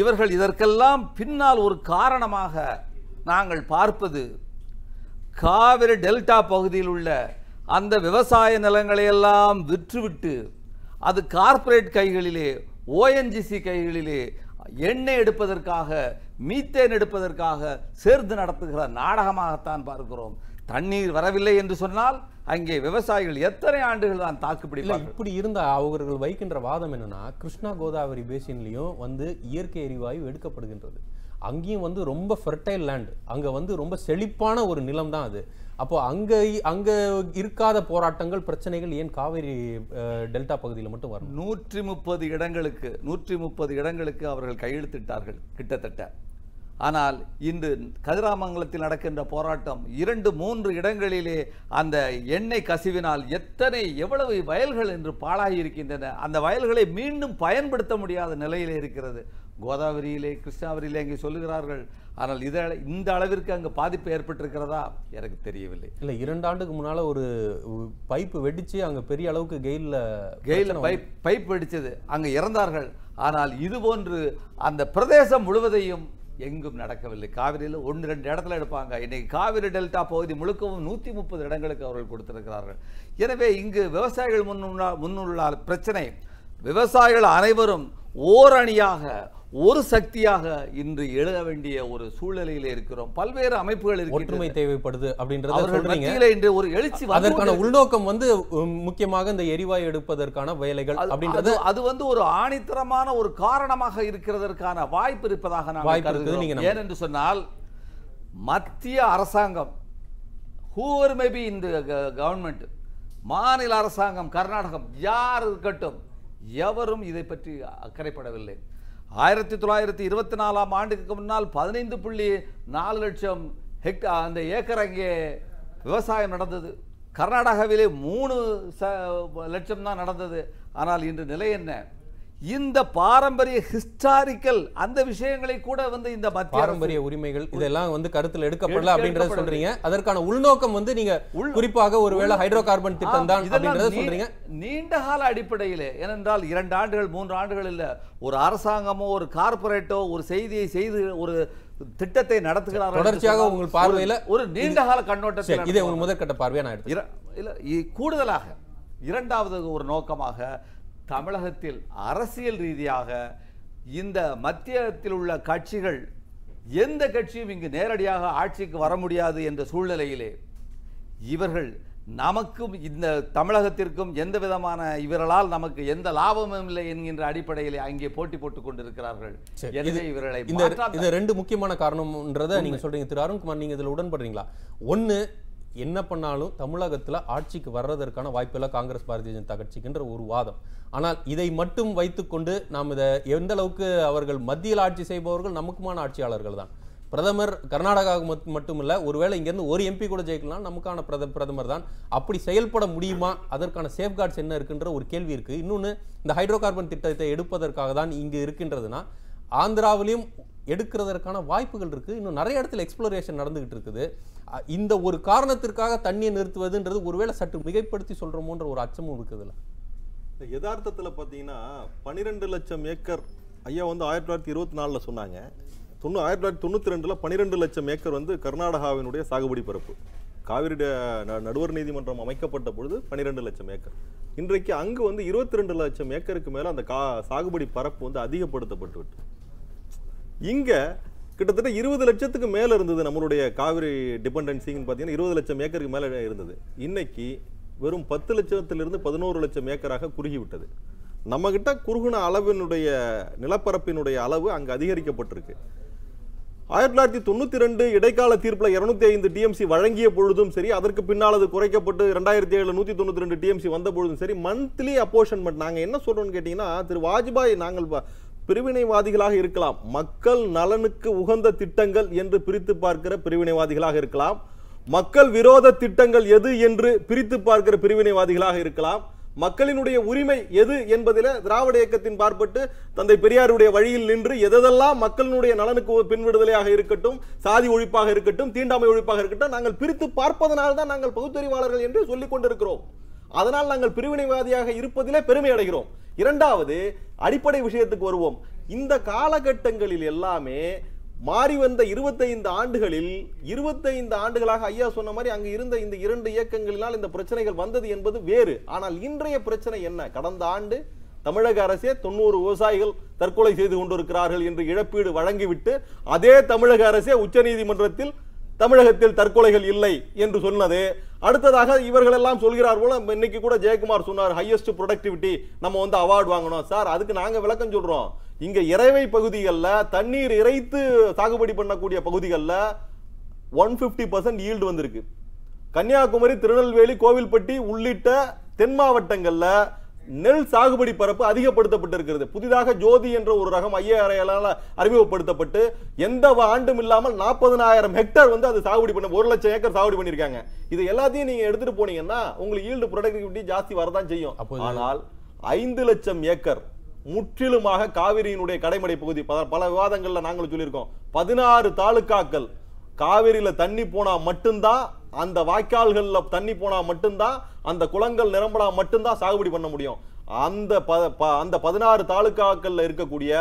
இவர்கள் இதற்கெல்லாம் பின்னால் ஒரு காரணமாக நாங்கள் பார்ப்பது காவிரி டெல்டா பகுதியில் உள்ள அந்த விவசாய நிலங்களையெல்லாம் விற்றுவிட்டு அது கார்ப்பரேட் கைகளிலே, ஓஎன்ஜிசி கைகளிலே எண்ணெய் எடுப்பதற்காக, மீத்தேன் எடுப்பதற்காக சேர்ந்து நடத்துகிற நாடகமாகத்தான் பார்க்கிறோம். தண்ணீர் வரவில்லை என்று சொன்னால் அங்கே விவசாயிகள் எத்தனை ஆண்டுகள் தான் தாக்குப்பிடிப்பார்கள்? இப்படி இருந்த அவர்கள் வைக்கின்ற வாதம் என்னன்னா, கிருஷ்ணா கோதாவரி பேசின்லையும் வந்து இயற்கை எரிவாயு எடுக்கப்படுகின்றது, அங்கேயும் வந்து ரொம்ப ஃபெர்டைல் லேண்ட், அங்கே வந்து ரொம்ப செழிப்பான ஒரு நிலம் தான் அது. அப்போ அங்கே அங்கே இருக்காத போராட்டங்கள் பிரச்சனைகள் ஏன் காவேரி டெல்டா பகுதியில் மட்டும் வரும்? நூற்றி முப்பது இடங்களுக்கு நூற்றி முப்பது இடங்களுக்கு அவர்கள் கையெழுத்திட்டார்கள் கிட்டத்தட்ட. ஆனால் இன்று கதிராமங்கலத்தில் நடக்கின்ற போராட்டம் இரண்டு மூன்று இடங்களிலே அந்த எண்ணெய் கசிவினால் எத்தனை எவ்வளவு வயல்கள் என்று பாழாகி இருக்கின்றன. அந்த வயல்களை மீண்டும் பயன்படுத்த முடியாத நிலையிலே இருக்கிறது. கோதாவரியிலே கிருஷ்ணாவரியிலே அங்கே சொல்லுகிறார்கள், ஆனால் இதை இந்த அளவிற்கு அங்கே பாதிப்பு ஏற்பட்டிருக்கிறதா எனக்கு தெரியவில்லை. இல்லை, இரண்டு ஆண்டுக்கு முன்னால் ஒரு பைப்பு வெடித்து அங்கே பெரிய அளவுக்கு கெயிலில் கெயிலில் பைப் பைப் வெடித்தது, அங்கே இறந்தார்கள். ஆனால் இதுபோன்று அந்த பிரதேசம் முழுவதையும் எங்கும் நடக்கவில்லை. காவிரியில் ஒன்று ரெண்டு இடத்துல எடுப்பாங்க. இன்றைக்கி காவிரி டெல்டா பகுதி முழுக்கவும் நூற்றி முப்பது இடங்களுக்கு அவர்கள் கொடுத்திருக்கிறார்கள். எனவே இங்கு விவசாயிகள் முன்னுள்ள முன்னுள்ள பிரச்சனை, விவசாயிகள் அனைவரும் ஓரணியாக ஒரு சக்தியாக இன்று எழுத வேண்டிய ஒரு சூழ்நிலையில இருக்கிறோம். பல்வேறு அமைப்புகள் ஒற்றுமை தேவைப்படுது அப்படின்றது இன்று ஒரு எழுச்சி. அதற்கான உள்நோக்கம் வந்து முக்கியமாக இந்த எரிவாயு எடுப்பதற்கான வேலைகள் அப்படின்றது அது வந்து ஒரு ஆணித்தரமான ஒரு காரணமாக இருக்கிறதற்கான வாய்ப்பு இருப்பதாக நான் கருதுகிறேன். ஏனென்று சொன்னால், மத்திய அரசாங்கம் ஹூவர் மேபி இந்த கவர்மெண்ட், மாநில அரசாங்கம் கர்நாடகம் யார் இருக்கட்டும், எவரும் இதை பற்றி அக்கறைப்படவில்லை. ஆயிரத்தி தொள்ளாயிரத்தி இருபத்தி நாலாம் ஆண்டுக்கு முன்னால் பதினைந்து புள்ளி நாலு லட்சம் ஹெக்டா அந்த ஏக்கர் அங்கே விவசாயம் நடந்தது. கர்நாடகாவிலே மூணு ச லட்சம் தான் நடந்தது. ஆனால் இன்று நிலை என்ன? இந்த பாரம்பரிய ஹிஸ்டாரிக்கல் அந்த விஷயங்களை கூட வந்து இந்த பாரம்பரிய உரிமைகள் இதெல்லாம் வந்து கருத்தில் எடுக்கப்படல அப்படின்றத சொல்றீங்க. அதற்கான உள்நோக்கம் வந்து நீங்க குறிப்பாக ஒருவேளை ஹைட்ரோ கார்பன் திட்டம் தான் அப்படின்றத சொல்றீங்க நீண்டகால அடிப்படையில். ஏனென்றால் இரண்டு ஆண்டுகள் மூன்று ஆண்டுகள் இல்ல, ஒரு அரசாங்கமோ ஒரு கார்பரேட்டோ ஒரு செய்தியை செய்து ஒரு திட்டத்தை நடத்துகிறார்கள். தொடர்ச்சியாக உங்கள் பார்வையில் ஒரு நீண்டகால கண்ணோட்டத்தில் இதை உங்கள் முதற்கட்ட பார்வையா நான் எடுத்துக்கிறேன். கூடுதலாக இரண்டாவது ஒரு நோக்கமாக தமிழகத்தில் அரசியல் ரீதியாக இந்த மத்தியத்தில் உள்ள கட்சிகள், எந்த கட்சியும் இங்கு நேரடியாக ஆட்சிக்கு வர முடியாது என்ற சூழ்நிலையிலே இவர்கள் நமக்கும் இந்த தமிழகத்திற்கும் எந்த விதமான இவர்களால் நமக்கு எந்த லாபமும் இல்லை என்கின்ற அடிப்படையிலே அங்கே போட்டி போட்டுக் கொண்டிருக்கிறார்கள். எனவே இவர்களை இந்த ரெண்டு முக்கியமான காரணம்ன்றதை நீங்க சொல்றீங்க. திரு அருண்குமார், நீங்க இதில் உடன்படுறீங்களா? ஒன்று, என்ன பண்ணாலும் தமிழகத்தில் ஆட்சிக்கு வர்றதற்கான வாய்ப்பெல்லாம் காங்கிரஸ் பாரதிய ஜனதா கட்சிக்குன்ற ஒரு வாதம். ஆனால் இதை மட்டும் வைத்துக்கொண்டு நாம் இதை எந்த அளவுக்கு அவர்கள் மத்தியில் ஆட்சி செய்பவர்கள் நமக்குமான ஆட்சியாளர்கள் தான். பிரதமர் கர்நாடகாவுக்கு மட்டுமில்லை, ஒருவேளை இங்கேருந்து ஒரு எம்பி கூட ஜெயிக்கலாம், நமக்கான பிரத பிரதமர் தான். அப்படி செயல்பட முடியுமா? அதற்கான சேஃப்கார்ட்ஸ் என்ன இருக்குன்ற ஒரு கேள்வி இருக்குது. இன்னொன்று, இந்த ஹைட்ரோ கார்பன் திட்டத்தை எடுப்பதற்காக தான் இங்கு இருக்கின்றதுன்னா, ஆந்திராவிலையும் எடுக்கிறதற்கான வாய்ப்புகள் இருக்குது. இன்னும் நிறைய இடத்துல எக்ஸ்ப்ளோரேஷன் நடந்துகிட்டு இருக்குது. இந்த ஒரு காரணத்திற்காக தண்ணியை நிறுத்துவதுன்றது ஒருவேளை சற்று மிகைப்படுத்தி சொல்கிறோமோன்ற ஒரு அச்சமும் இருக்குதுல்ல. இந்த யதார்த்தத்தில் பார்த்தீங்கன்னா பன்னிரெண்டு லட்சம் ஏக்கர் ஐயா வந்து ஆயிரத்தி தொள்ளாயிரத்தி இருபத்தி நாலில் சொன்னாங்க. தொண்ணூ ஆயிரத்தி தொள்ளாயிரத்தி தொண்ணூற்றி ரெண்டில் பன்னிரெண்டு லட்சம் ஏக்கர் வந்து கர்நாடகாவினுடைய சாகுபடி பரப்பு. காவிரி நடுவர் நீதிமன்றம் அமைக்கப்பட்ட பொழுது பன்னிரெண்டு லட்சம் ஏக்கர். இன்றைக்கு அங்கு வந்து இருபத்தி ரெண்டு லட்சம் ஏக்கருக்கு மேலே அந்த கா சாகுபடி பரப்பு வந்து அதிகப்படுத்தப்பட்டு விட்டு இங்கே கிட்டத்தட்ட இருபது லட்சத்துக்கு மேலே இருந்தது நம்மளுடைய காவிரி டிபெண்டன்சின்னு பார்த்தீங்கன்னா இருபது லட்சம் ஏக்கருக்கு மேலே இருந்தது. இன்னைக்கு வெறும் பத்து லட்சத்திலிருந்து பதினோரு லட்சம் ஏக்கராக குறுகிவிட்டது. நம்மகிட்ட குறுகுன அளவினுடைய நிலப்பரப்பினுடைய அளவு அங்கே அதிகரிக்கப்பட்டிருக்கு. ஆயிரத்தி தொள்ளாயிரத்தி தொண்ணூற்றி ரெண்டு இடைக்கால தீர்ப்பில் இருநூத்தி ஐந்து டிஎம்சி வழங்கிய பொழுதும் சரி, அதற்கு பின்னால் அது குறைக்கப்பட்டு ரெண்டாயிரத்தி ஏழு நூற்றி தொண்ணூற்றி ரெண்டு டிஎம்சி வந்த பொழுதும் சரி, மந்த்லி அப்போஷன்மெண்ட் நாங்கள் என்ன சொல்கிறோன்னு கேட்டிங்கன்னா, திரு வாஜ்பாய் நாங்கள் பிரிவினைவாதிகளாக இருக்கலாம், மக்கள் நலனுக்கு உகந்த திட்டங்கள் என்று பிரித்து பார்க்கிற பிரிவினைவாதிகளாக இருக்கலாம், மக்கள் விரோத திட்டங்கள் எது என்று பிரித்து பார்க்கிற பிரிவினைவாதிகளாக இருக்கலாம், மக்களினுடைய உரிமை எது என்பதில் திராவிட இயக்கத்தின் பார்ப்பட்டு தந்தை பெரியாருடைய வழியில் நின்று எதெல்லாம் மக்களினுடைய நலனுக்கு பின்விடுதலையாக இருக்கட்டும், சாதி ஒழிப்பாக இருக்கட்டும், தீண்டாமை ஒழிப்பாக இருக்கட்டும், நாங்கள் பிரித்து பார்ப்பதனால்தான் நாங்கள் பகுத்தறிவாளர்கள் என்று சொல்லிக் கொண்டிருக்கிறோம். அதனால் நாங்கள் பிரிவினைவாதியாக இருப்பதிலே பெருமை அடைகிறோம். இரண்டாவது, அடிப்படை விஷயத்துக்கு வருவோம். இந்த காலகட்டங்களில் எல்லாமே மாறி வந்த இருபத்தைந்து ஆண்டுகளில் இருபத்தைந்து ஆண்டுகளாக ஐயா சொன்ன மாதிரி அங்கு இருந்த இந்த இரண்டு இயக்கங்களினால் இந்த பிரச்சனைகள் வந்தது என்பது வேறு. ஆனால் இன்றைய பிரச்சனை என்ன? கடந்த ஆண்டு தமிழக அரசே தொண்ணூறு விவசாயிகள் தற்கொலை செய்து கொண்டிருக்கிறார்கள் என்று இழப்பீடு வழங்கிவிட்டு அதே தமிழக அரசே உச்ச நீதிமன்றத்தில் தமிழகத்தில் தற்கொலைகள் இல்லை என்று சொன்னது. அடுத்ததாக இவர்கள் எல்லாம் சொல்கிறார் போல, இன்னைக்கு கூட ஜெயக்குமார் சொன்னார் ஹையஸ்ட் ப்ரொடக்டிவிட்டி நம்ம வந்து அவார்டு வாங்கணும் சார். அதுக்கு நாங்க விளக்கம் சொல்றோம். இங்க இறைவை பகுதிகளில் தண்ணீர் இறைத்து சாகுபடி பண்ணக்கூடிய பகுதிகளில் ஒன் பிப்டி பர்சன்ட் ஈல்டு வந்திருக்கு. கன்னியாகுமரி, திருநெல்வேலி, கோவில்பட்டி உள்ளிட்ட தென் மாவட்டங்கள்ல நெல் சாகுபடி பரப்பு அதிகப்படுத்தப்பட்டிருக்கிறது. புதிதாக ஜோதி என்ற ஒரு ரகம் ஐயாயிரம் அறிமுகப்படுத்தப்பட்டு எந்த ஆண்டும் இல்லாமல் நாற்பதாயிரம் ஹெக்டேர் வந்து அது சாகுபடி பண்ண ஒரு லட்சம் ஏக்கர் சாகுபடி பண்ணியிருக்காங்க. இது எல்லாத்தையும் நீங்க எடுத்துட்டு போனீங்கன்னா உங்களுக்கு ஈல்டு ப்ரொடக்டிவிட்டி ஜாஸ்தி வரதான் செய்யும். ஆனால் ஐந்து லட்சம் ஏக்கர் முற்றிலுமாக காவிரியினுடைய கடைமடை பகுதி, பல விவாதங்கள்ல நாங்கள் சொல்லியிருக்கோம், பதினாறு தாலுக்காக்கள் காவிரியில தண்ணி போனா மட்டும்தான், அந்த வாய்க்கால்கள்ல தண்ணி போனா மட்டும்தான், அந்த குளங்கள் நிரம்பினா மட்டும்தான் சாகுபடி பண்ண முடியும். அந்த அந்த பதினாறு தாலுக்காக்கள்ல இருக்கக்கூடிய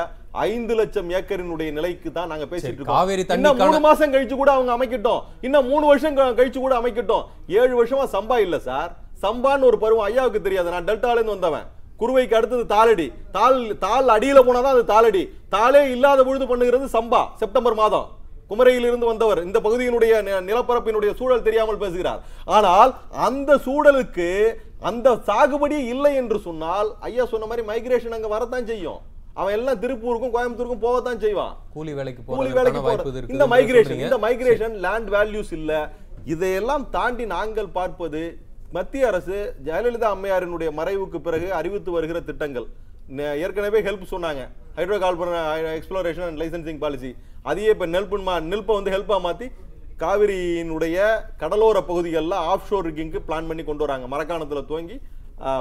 ஐந்து லட்சம் ஏக்கரினுடைய நிலைக்கு தான் நாங்க பேசிட்டு இருக்கோம். இன்னும் மூணு மாசம் கழிச்சு கூட அவங்க அமைக்கட்டும், இன்னும் மூணு வருஷம் கழிச்சு கூட அமைக்கட்டும். ஏழு வருஷமா சம்பா இல்ல சார். சம்பான்னு ஒரு பருவம் ஐயாவுக்கு தெரியாது. நான் டெல்டால இருந்து வந்தவன். குருவைக்கு அடுத்தது தாளடி, தாள் தாள் அடியில போனாதான் அது தாளடி. தாளே இல்லாத பொழுது பண்ணுகிறது சம்பா. செப்டம்பர் மாதம் குமரையிலிருந்து வந்தவர் இந்த பகுதியினுடைய நிலப்பரப்பினுடைய சூழல் தெரியாமல் பேசுகிறார். ஆனால் அந்த சூழலுக்கு அந்த சாகுபடி இல்லை என்று சொன்னால் ஐயா சொன்ன மாதிரி மைக்ரேஷன் அங்க வரத்தான் செய்யும். அவன் எல்லாம் திருப்பூருக்கும் கோயம்புத்தூருக்கும் போகத்தான் செய்வான். கூலி வேலைக்கு கூலி வேலைக்கு இந்த மைக்ரேஷன் இந்த மைக்ரேஷன் லேண்ட் வேல்யூஸ் இல்லை. இதையெல்லாம் தாண்டி நாங்கள் பார்ப்பது மத்திய அரசு ஜெயலலிதா அம்மையாரினுடைய மறைவுக்கு பிறகு அறிவித்து வருகிற திட்டங்கள். ஏற்கனவே ஹெல்ப் சொன்னாங்க, ஹைட்ரோ கார்பன் exploration and licensing policy. அதையே இப்போ நெல்புண்மா நெல்பை வந்து ஹெல்ப்பாக மாற்றி காவிரியினுடைய கடலோர பகுதிகளில் ஆஃப் ஷோர் ரிக்கிங்க்கு பிளான் பண்ணி கொண்டு வராங்க, மரக்காணத்தில் துவங்கி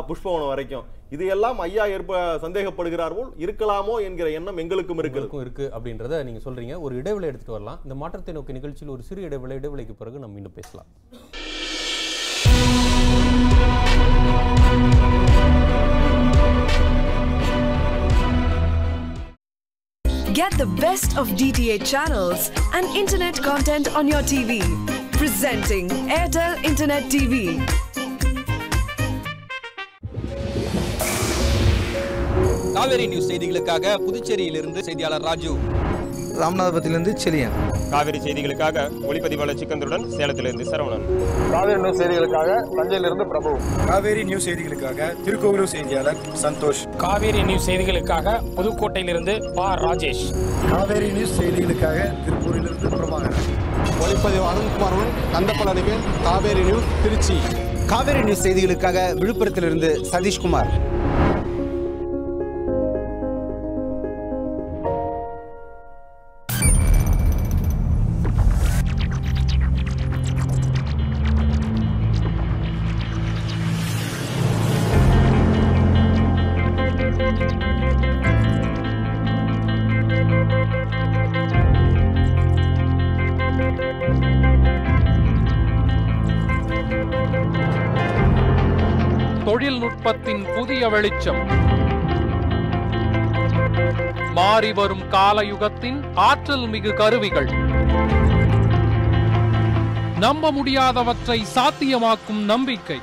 புஷ்பவனம் வரைக்கும். இது எல்லாம் ஐயா ஏற்ப சந்தேகப்படுகிறார் போல் இருக்கலாமோ என்கிற எண்ணம் எங்களுக்கும் இருக்கிறதுக்கும் இருக்கு அப்படின்றத நீங்க சொல்றீங்க. ஒரு இடைவெளி எடுத்துட்டு வரலாம். இந்த மாற்றத்தை நோக்கி நிகழ்ச்சியில் ஒரு சிறு இடைவெளி, இடைவெளிக்கு பிறகு நம்ம இன்னும் பேசலாம். Get the best of D T H channels and internet content on your T V. Presenting Airtel Internet T V. Cauvery News செய்திகளுக்காக புதுச்சேரியிலிருந்து செய்தியாளர் ராஜு. ராமநாதபுரத்திலிருந்து செலியன். காவிரி செய்திகளுக்காக ஒளிப்பதிவாளர் சிக்கந்தருடன் சேலத்திலிருந்து சரவணன். காவிரி நியூஸ் செய்திகளுக்காக தஞ்சையிலிருந்து பிரபு. காவிரி நியூஸ் செய்திகளுக்காக திருக்கோவிலூர் செய்தியாளர் சந்தோஷ். காவிரி நியூஸ் செய்திகளுக்காக புதுக்கோட்டையிலிருந்து பா ராஜேஷ். காவிரி நியூஸ் செய்திகளுக்காக திருப்பூரிலிருந்து பிரபாகரன். ஒளிப்பதிவாளர் குமாரன் கந்தப்பழனிவேல். காவிரி நியூஸ் திருச்சி. காவிரி நியூஸ் செய்திகளுக்காக விழுப்புரத்திலிருந்து சதீஷ்குமார். தொழில்நுட்பத்தின் புதிய வெளிச்சம், மாறிவரும் காலயுகத்தின் ஆற்றல் மிகு கருவிகள், நம்ப முடியாதவற்றை சாத்தியமாக்கும் நம்பிக்கை.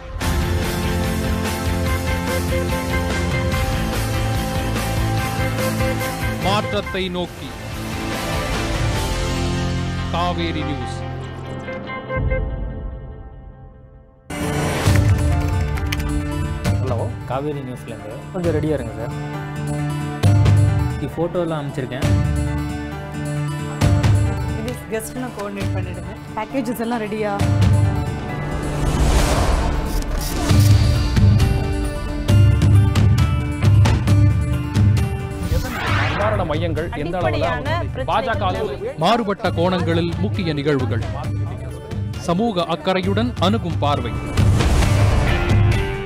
மாற்றத்தை நோக்கி காவேரி நியூஸ். காவேரி நியூஸ்லேருந்து கொஞ்சம் ரெடியாக இருங்க சார். இது ஃபோட்டோலாம் அனுப்பிச்சிருக்கேன். இது கெஸ்ட் நான் கோஆர்டினேட் பண்ணிவிடுங்க. பேக்கேஜஸ் எல்லாம் ரெடியா? நிவாரண மையங்கள் எந்த அளவில் பாஜக மாறுபட்ட கோணங்களில் முக்கிய நிகழ்வுகள், சமூக அக்கறையுடன் அணுகும் பார்வை,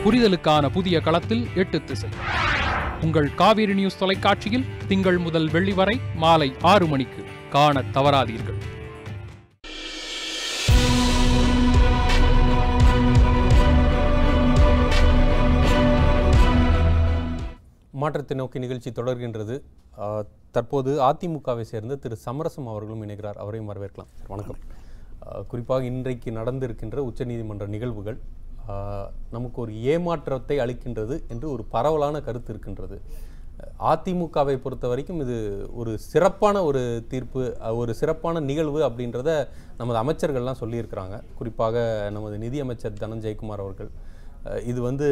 புரிதலுக்கான புதிய களத்தில் எட்டு திசை. உங்கள் காவேரி நியூஸ் தொலைக்காட்சியில் திங்கள் முதல் வெள்ளி வரை மாலை ஆறு மணிக்கு காண தவறாதீர்கள். மாற்றத்தை நோக்கி நிகழ்ச்சி தொடர்கின்றது. தற்போது அதிமுகவை சேர்ந்த திரு சமரசம் அவர்களும் இணைகிறார். அவரையும் வரவேற்கலாம். வணக்கம். குறிப்பாக இன்றைக்கு நடந்திருக்கின்ற உச்சநீதிமன்ற நிகழ்வுகள் நமக்கு ஒரு ஏமாற்றத்தை அளிக்கின்றது என்று ஒரு பரவலான கருத்து இருக்கின்றது. அதிமுகவை பொறுத்த வரைக்கும் இது ஒரு சிறப்பான ஒரு தீர்ப்பு, ஒரு சிறப்பான நிகழ்வு அப்படின்றத நமது அமைச்சர்கள்லாம் சொல்லியிருக்கிறாங்க. குறிப்பாக நமது நிதியமைச்சர் தனஞ்செயக்குமார் அவர்கள் இது வந்து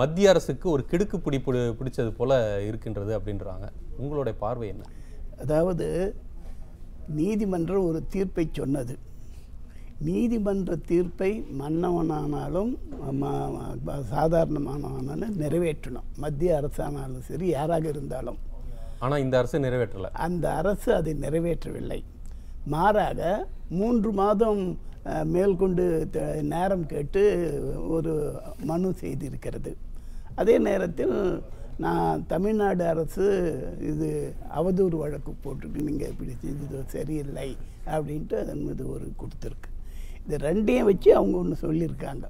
மத்திய அரசுக்கு ஒரு கிடுக்கு பிடி பிடிச்சது போல் இருக்கின்றது அப்படின்றாங்க. உங்களுடைய பார்வை என்ன? அதாவது நீதிமன்றம் ஒரு தீர்ப்பை சொன்னது, நீதிமன்ற தீர்ப்பை மன்னவனானாலும் சாதாரணமானவனாலும் நிறைவேற்றணும், மத்திய அரசானாலும் சரி யாராக இருந்தாலும். ஆனால் இந்த அரசு நிறைவேற்றலை, அந்த அரசு அதை நிறைவேற்றவில்லை. மாறாக மூன்று மாதம் மேற்கொண்டு நேரம் கேட்டு ஒரு மனு செய்திருக்கிறது. அதே நேரத்தில் நான் தமிழ்நாடு அரசு இது அவதூறு வழக்கு போட்டிருக்கு, நீங்கள் இப்படி செஞ்சது சரியில்லை அப்படின்ட்டு அதன் மீது ஒரு கொடுத்துருக்கு. இது ரெண்டையும் வச்சு அவங்க ஒன்று சொல்லியிருக்காங்க.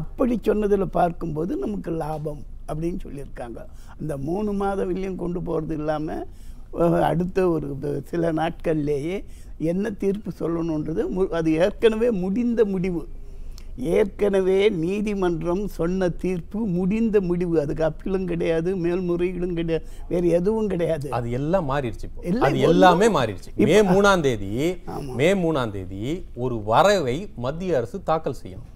அப்படி சொன்னதில் பார்க்கும்போது நமக்கு லாபம் அப்படின்னு சொல்லியிருக்காங்க. அந்த மூணு மாத விலையும் கொண்டு போகிறது இல்லாமல் அடுத்த ஒரு சில நாட்கள்லேயே என்ன தீர்ப்பு சொல்லணுன்றது அது ஏற்கனவே முடிந்த முடிவு, ஏற்கனவே நீதிமன்றம் சொன்ன தீர்ப்பு முடிந்த முடிவு. அதுக்கு அப்பீலும் கிடையாது, மேல்முறையீடும் கிடையாது, வேறு எதுவும் கிடையாது. அது எல்லாம் மாறிடுச்சு, அது எல்லாமே மாறிடுச்சு. மே மூணாம் தேதி மே மூணாம் தேதி ஒரு வரைவை மத்திய அரசு தாக்கல் செய்யணும்.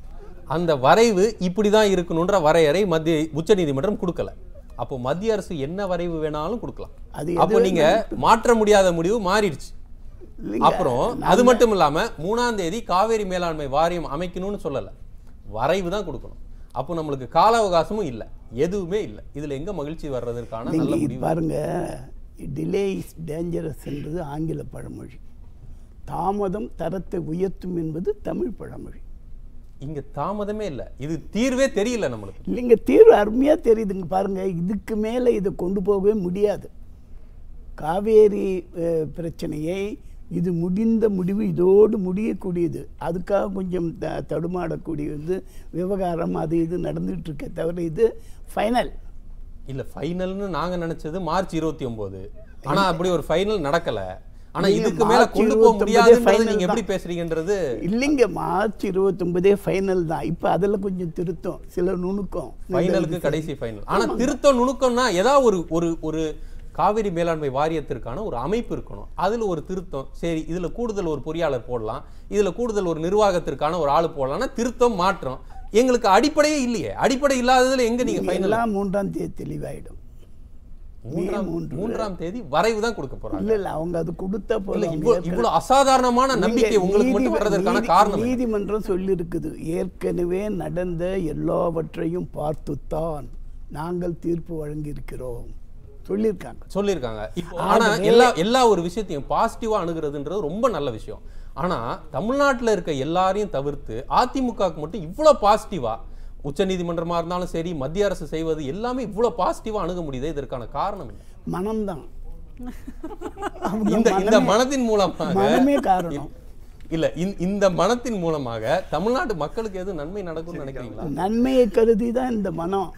அந்த வரைவு இப்படி தான் இருக்கணுன்ற வரையறை மத்திய உச்ச நீதிமன்றம் கொடுக்கல. அப்போ மத்திய அரசு என்ன வரைவு வேணாலும் கொடுக்கலாம். அது அப்போ நீங்கள் மாற்ற முடியாத முடிவு மாறிடுச்சு. அப்புறம் அது மட்டும் இல்லாம மூணாம் தேதி காவேரி மேலாண்மை வாரியம் அமைக்கணும்னு சொல்லல, வரைவு தான் கொடுக்கணும். அப்போ நம்மளுக்கு கால அவகாசமும் இல்லை, எதுவுமே இல்லை. இதுல எங்க மகிழ்ச்சி வர்றதற்கான நல்ல முடிவு பாருங்க. டிலே இஸ் டேஞ்சரஸ் என்பது ஆங்கில பழமொழி, தாமதம் தரத்தை உயர்த்தும் என்பது தமிழ் பழமொழி. இங்க தாமதமே இல்லை, இது தீர்வே தெரியல நம்மளுக்கு. இல்லைங்க, தீர்வு அருமையா தெரியுதுங்க பாருங்க. இதுக்கு மேல இதை கொண்டு போகவே முடியாது. காவேரி பிரச்சனையை இது முடிந்த முடிவு, இதோடு முடியக்கூடியது. அதுக்காக கொஞ்சம் த தடுமாடக்கூடிய வந்து விவகாரம் அது இது நடந்துகிட்டு இருக்க தவிர இது ஃபைனல் இல்லை. ஃபைனல்னு நாங்கள் நினச்சது மார்ச் இருபத்தி ஒம்போது, ஆனால் அப்படி ஒரு ஃபைனல் நடக்கலை. ஆனால் இதுக்கு மேலே கொண்டு போக முடியாதுன்றது நீங்கள் எப்படி பேசுகிறீங்கன்றது இல்லைங்க. மார்ச் இருபத்தொம்போதே ஃபைனல் தான். இப்போ அதில் கொஞ்சம் திருத்தம், சில நுணுக்கம், ஃபைனலுக்கு கடைசி ஃபைனல். ஆனால் திருத்தம் நுணுக்கம்னா ஏதாவது ஒரு ஒரு ஒரு காவிரி மேலாண்மை வாரியத்திற்கான ஒரு அமைப்பு இருக்கணும், அதில் ஒரு திருத்தம். சரி, இதில் கூடுதல் ஒரு பொறியாளர் போடலாம், இதில் கூடுதல் ஒரு நிர்வாகத்திற்கான ஒரு ஆள் போடலாம்னா திருத்தம் மாற்றம் எங்களுக்கு அடிப்படையே இல்லையே. அடிப்படை இல்லாததில் எங்கே நீங்கள் ஃபைனலாக மூன்றாம் தேதி தெளிவாயிடும். மூன்றாம் மூன்றாம் தேதி வரைவு தான் கொடுக்க போகிறாங்க. இல்லை இல்லை, அவங்க அது கொடுத்தா போல. இவ்வளோ அசாதாரணமான நம்பிக்கை உங்களுக்கு மட்டும் வர்றதற்கான காரணம் நீதிமன்றம் சொல்லியிருக்குது. ஏற்கனவே நடந்த எல்லாவற்றையும் பார்த்துத்தான் நாங்கள் தீர்ப்பு வழங்கியிருக்கிறோம் சொல்லியிருக்காங்க சொல்லியிருக்காங்க ஆனால் எல்லா எல்லா ஒரு விஷயத்தையும் பாசிட்டிவாக அணுகிறதுன்றது ரொம்ப நல்ல விஷயம். ஆனால் தமிழ்நாட்டில் இருக்க எல்லாரையும் தவிர்த்து அதிமுகவுக்கு மட்டும் இவ்வளோ பாசிட்டிவாக உச்ச நீதிமன்றமாக இருந்தாலும் சரி மத்திய அரசு செய்வது எல்லாமே இவ்வளோ பாசிட்டிவாக அணுக முடியுது. இதற்கான காரணம் மனம்தான். இந்த இந்த மனத்தின் மூலமாக இல்லை இந்த மனத்தின் மூலமாக தமிழ்நாட்டு மக்களுக்கு எதுவும் நன்மை நடக்கும்னு நினைக்கிறீங்களா? நன்மையை கருதி தான் இந்த மனம்.